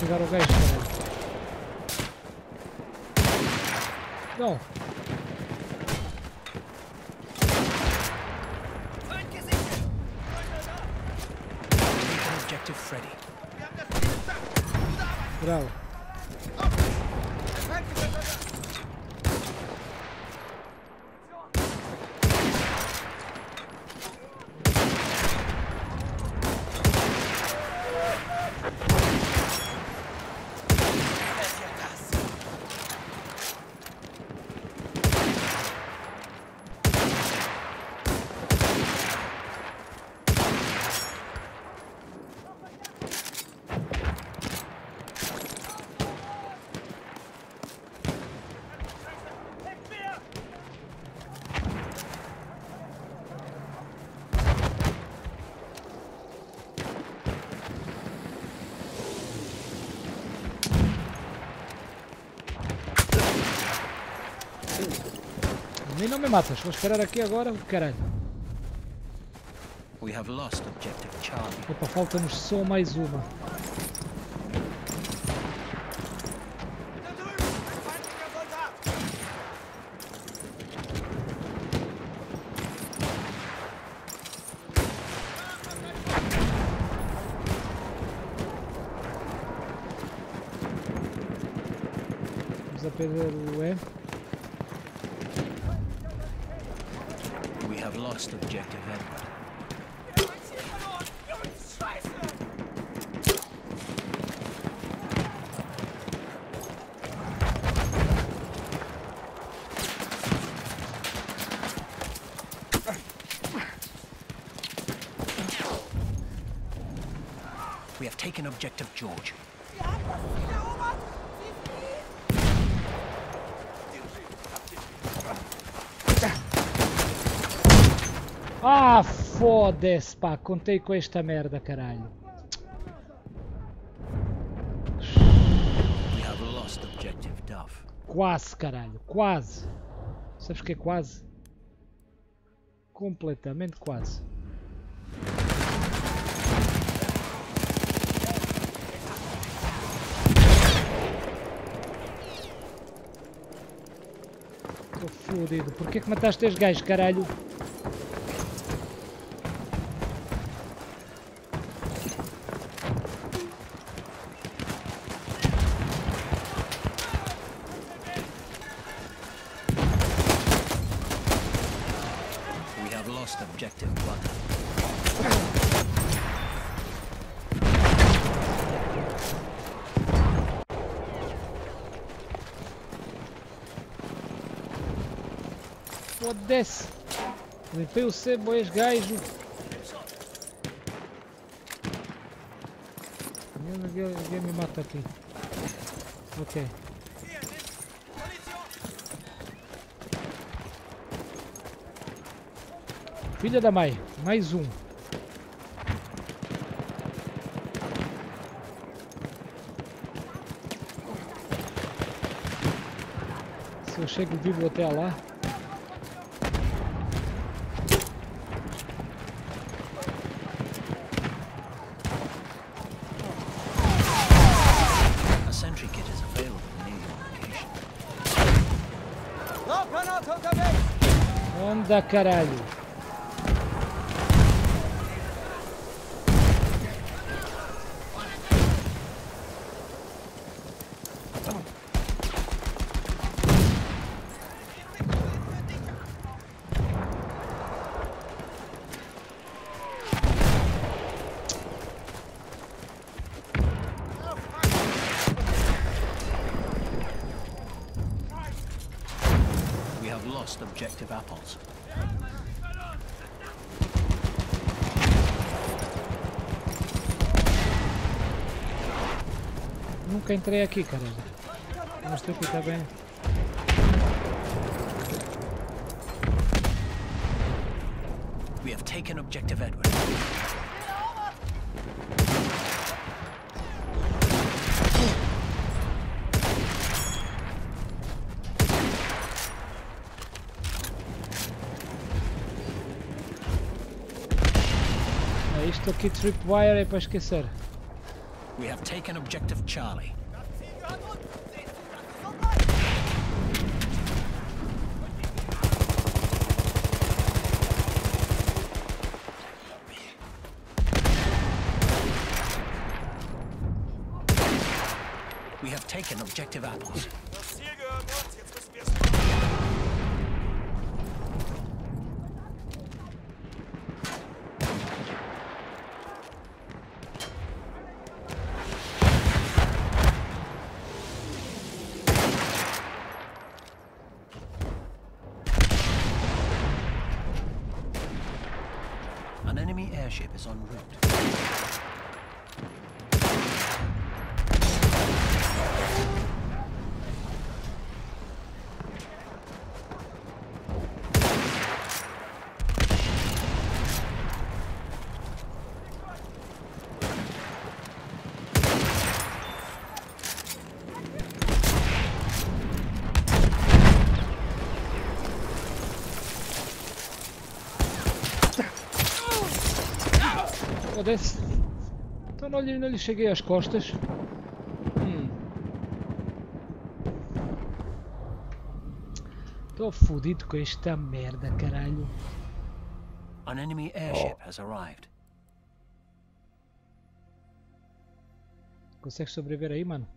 Chegar ao gajo, caralho. Não. Objective Freddy. Bravo. mim não me matas, vou esperar aqui agora, caralho. Opa, falta-nos só mais uma. Vamos a perder o E. We have taken objective George. Ah, foda-se, pá, contei com esta merda, caralho. We have lost objective Duff. Quase, caralho, quase. Sabes o que é quase? Completamente quase. Fodido, porquê que mataste este gajo, caralho? We have lost objective one. Desce, limpei o sebo, és gajo. Ninguém me mata aqui. Ok. Filha da mãe, mais um. Se eu chego vivo até lá. Anda, caralho. Objective apples. Nunca entrei aqui, caralho. Vamos ter que estar bem. We have taken objective Edward. Isto aqui Tripwire é para esquecer. We have taken objective Charlie. We have taken objective apples. Airship is en route. Foda-se. Então não lhe cheguei às costas. Estou fodido com esta merda, caralho. An enemy airship has arrived. Consegues sobreviver aí, mano?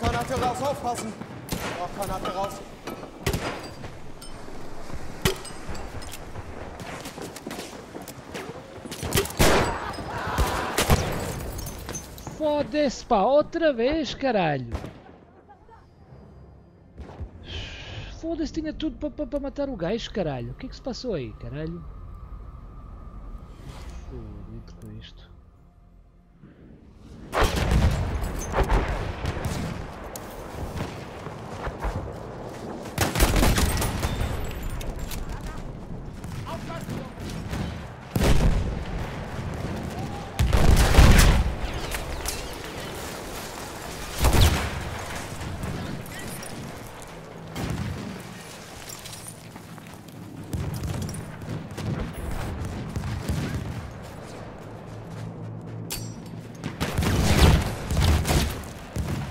Kanate raus, aufpassen! Kanate raus! Foda-se, pá! Outra vez, caralho! Foda-se, tinha tudo para matar o gajo, caralho! O que é que se passou aí, caralho? Fodido com isto.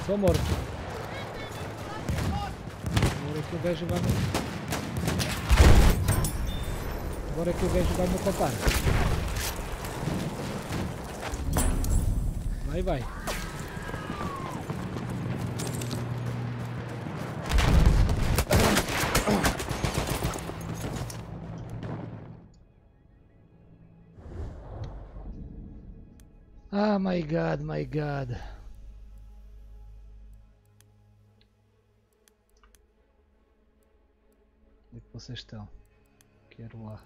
Estou morto. Agora que o gajo vai me contar. Vai, vai. Ah, my God, my God. Vocês estão, quero lá.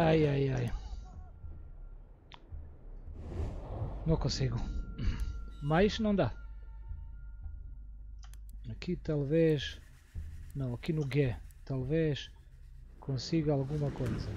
Ai, ai, ai. Não consigo. Mais não dá. Aqui talvez... Não, aqui no G. Talvez consiga alguma coisa.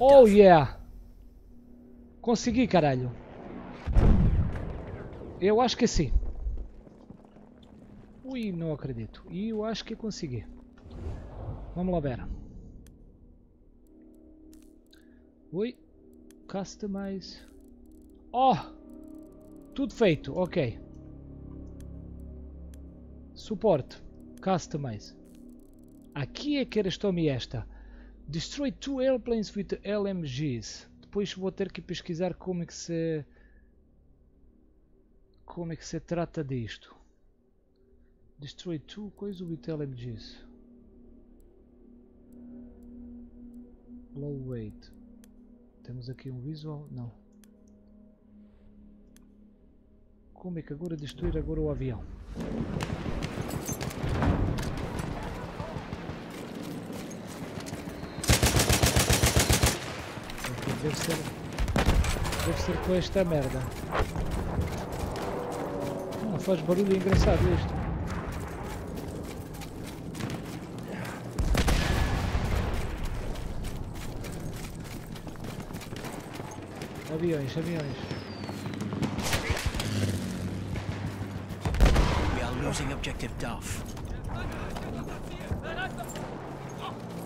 Oh yeah! Consegui, caralho! Eu acho que sim. Ui, não acredito. E eu acho que consegui. Vamos lá ver. Ui. Customize. Oh! Tudo feito. Ok. Suporte. Customize. Aqui é que eles tomem esta. Destroy 2 airplanes with LMGs. Depois vou ter que pesquisar como é que se... Como é que se trata disto? Destroy two, coisa o Vitel me disse. Low weight. Temos aqui um visual? Não. Como é que agora destruir agora o avião? Deve ser com esta merda. Não faz barulho engraçado isto. Aviões. We are losing objective Duff.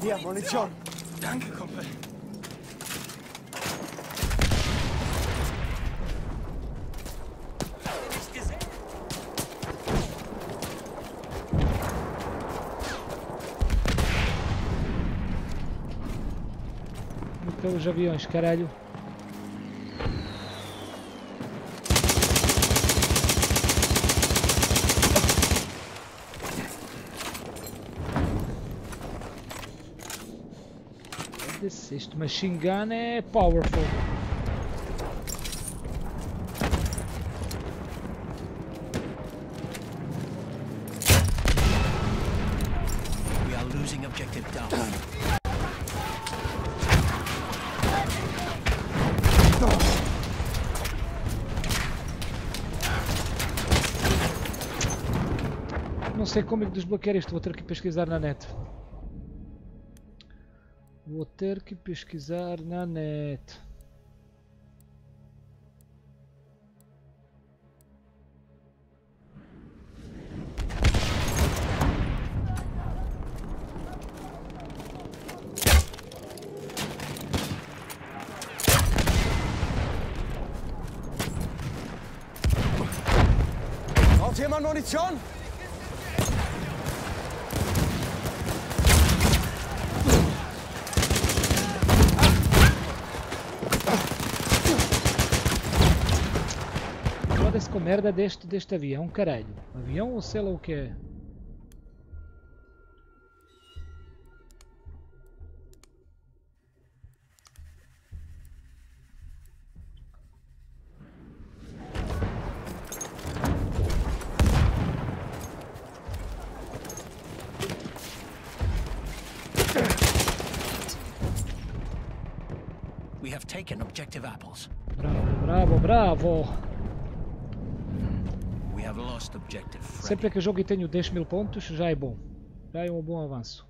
Ja, wollen schon. Danke, Kumpel. Então os aviões, caralho. Este machine gun é powerful. We are losing objective down. Não sei como é que desbloquear isto, vou ter que pesquisar na net. Vou ter que pesquisar na net. Braucht jemand Munition? Com merda deste avião, caralho. Avião ou sei lá o que é? We have taken objective apples. Bravo. Sempre que jogo e tenho 10.000 pontos, já é bom. Já é um bom avanço.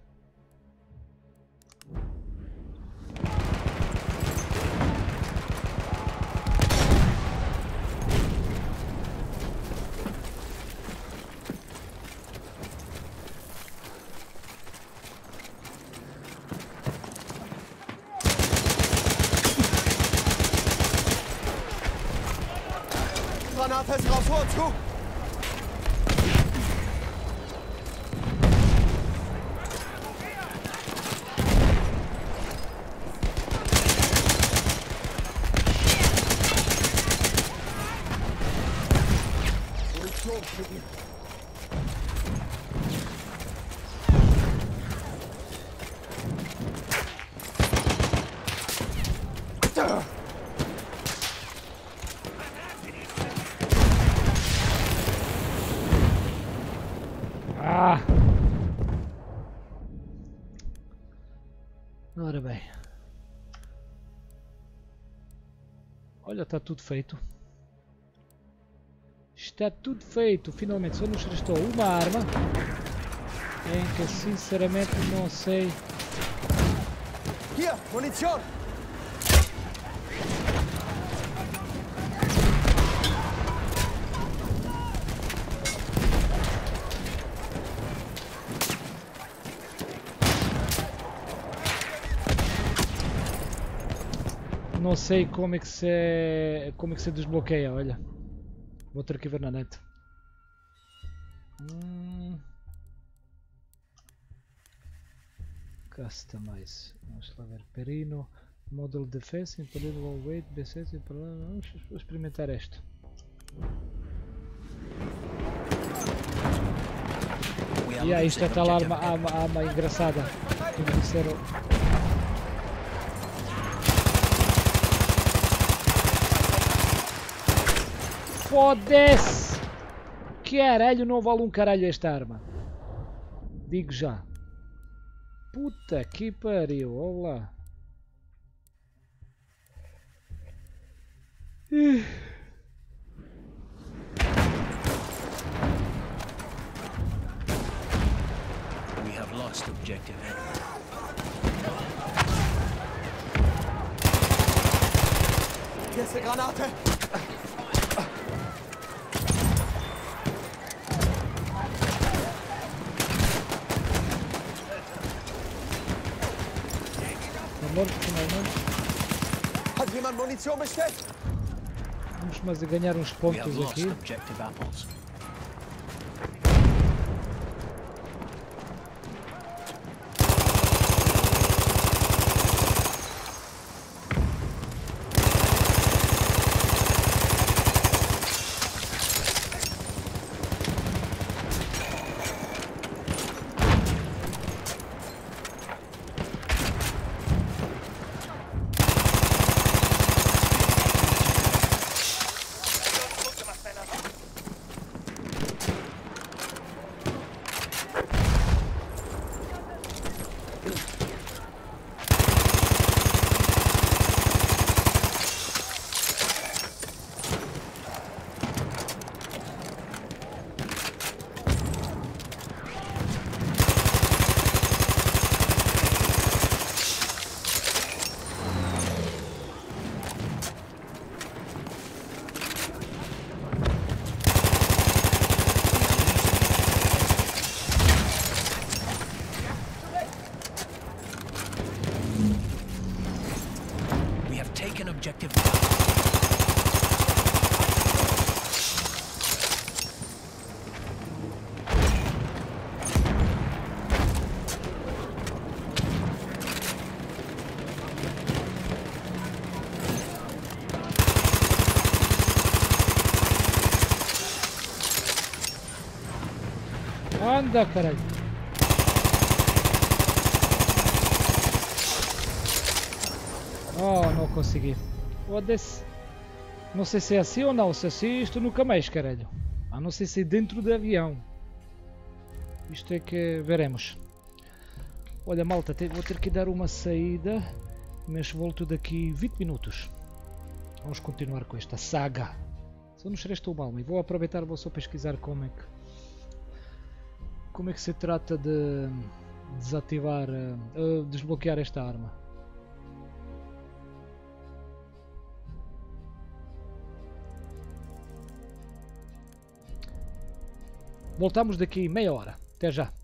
Ora bem. Olha, está tudo feito. Está tudo feito. Finalmente só nos restou uma arma em que sinceramente não sei. Aqui, munição! Não sei como é que se desbloqueia, olha. Vou ter que ver na net. Customize. Vamos lá ver. Perino. Model Defense. Imperial Weight. B6. Vamos experimentar este. E aí está aquela arma engraçada que me disseram. Foda-se! Caralho, não vale um caralho esta arma. Digo já. Puta que pariu, olha lá. We have lost objective. Hier ist eine Granate. Hat jemand Munition bestellt? Vamos mais a ganhar uns pontos aqui. Anda, caralho. Oh, não consegui. Foda-se. Não sei se é assim ou não. Se é assim, isto nunca mais, caralho. A não ser se é dentro do avião. Isto é que veremos. Olha, malta, vou ter que dar uma saída. Mas volto daqui 20 minutos. Vamos continuar com esta saga. Só nos resta uma alma. E vou aproveitar, vou só pesquisar como é que... Como é que se trata de desativar, desbloquear esta arma? Voltamos daqui meia hora. Até já.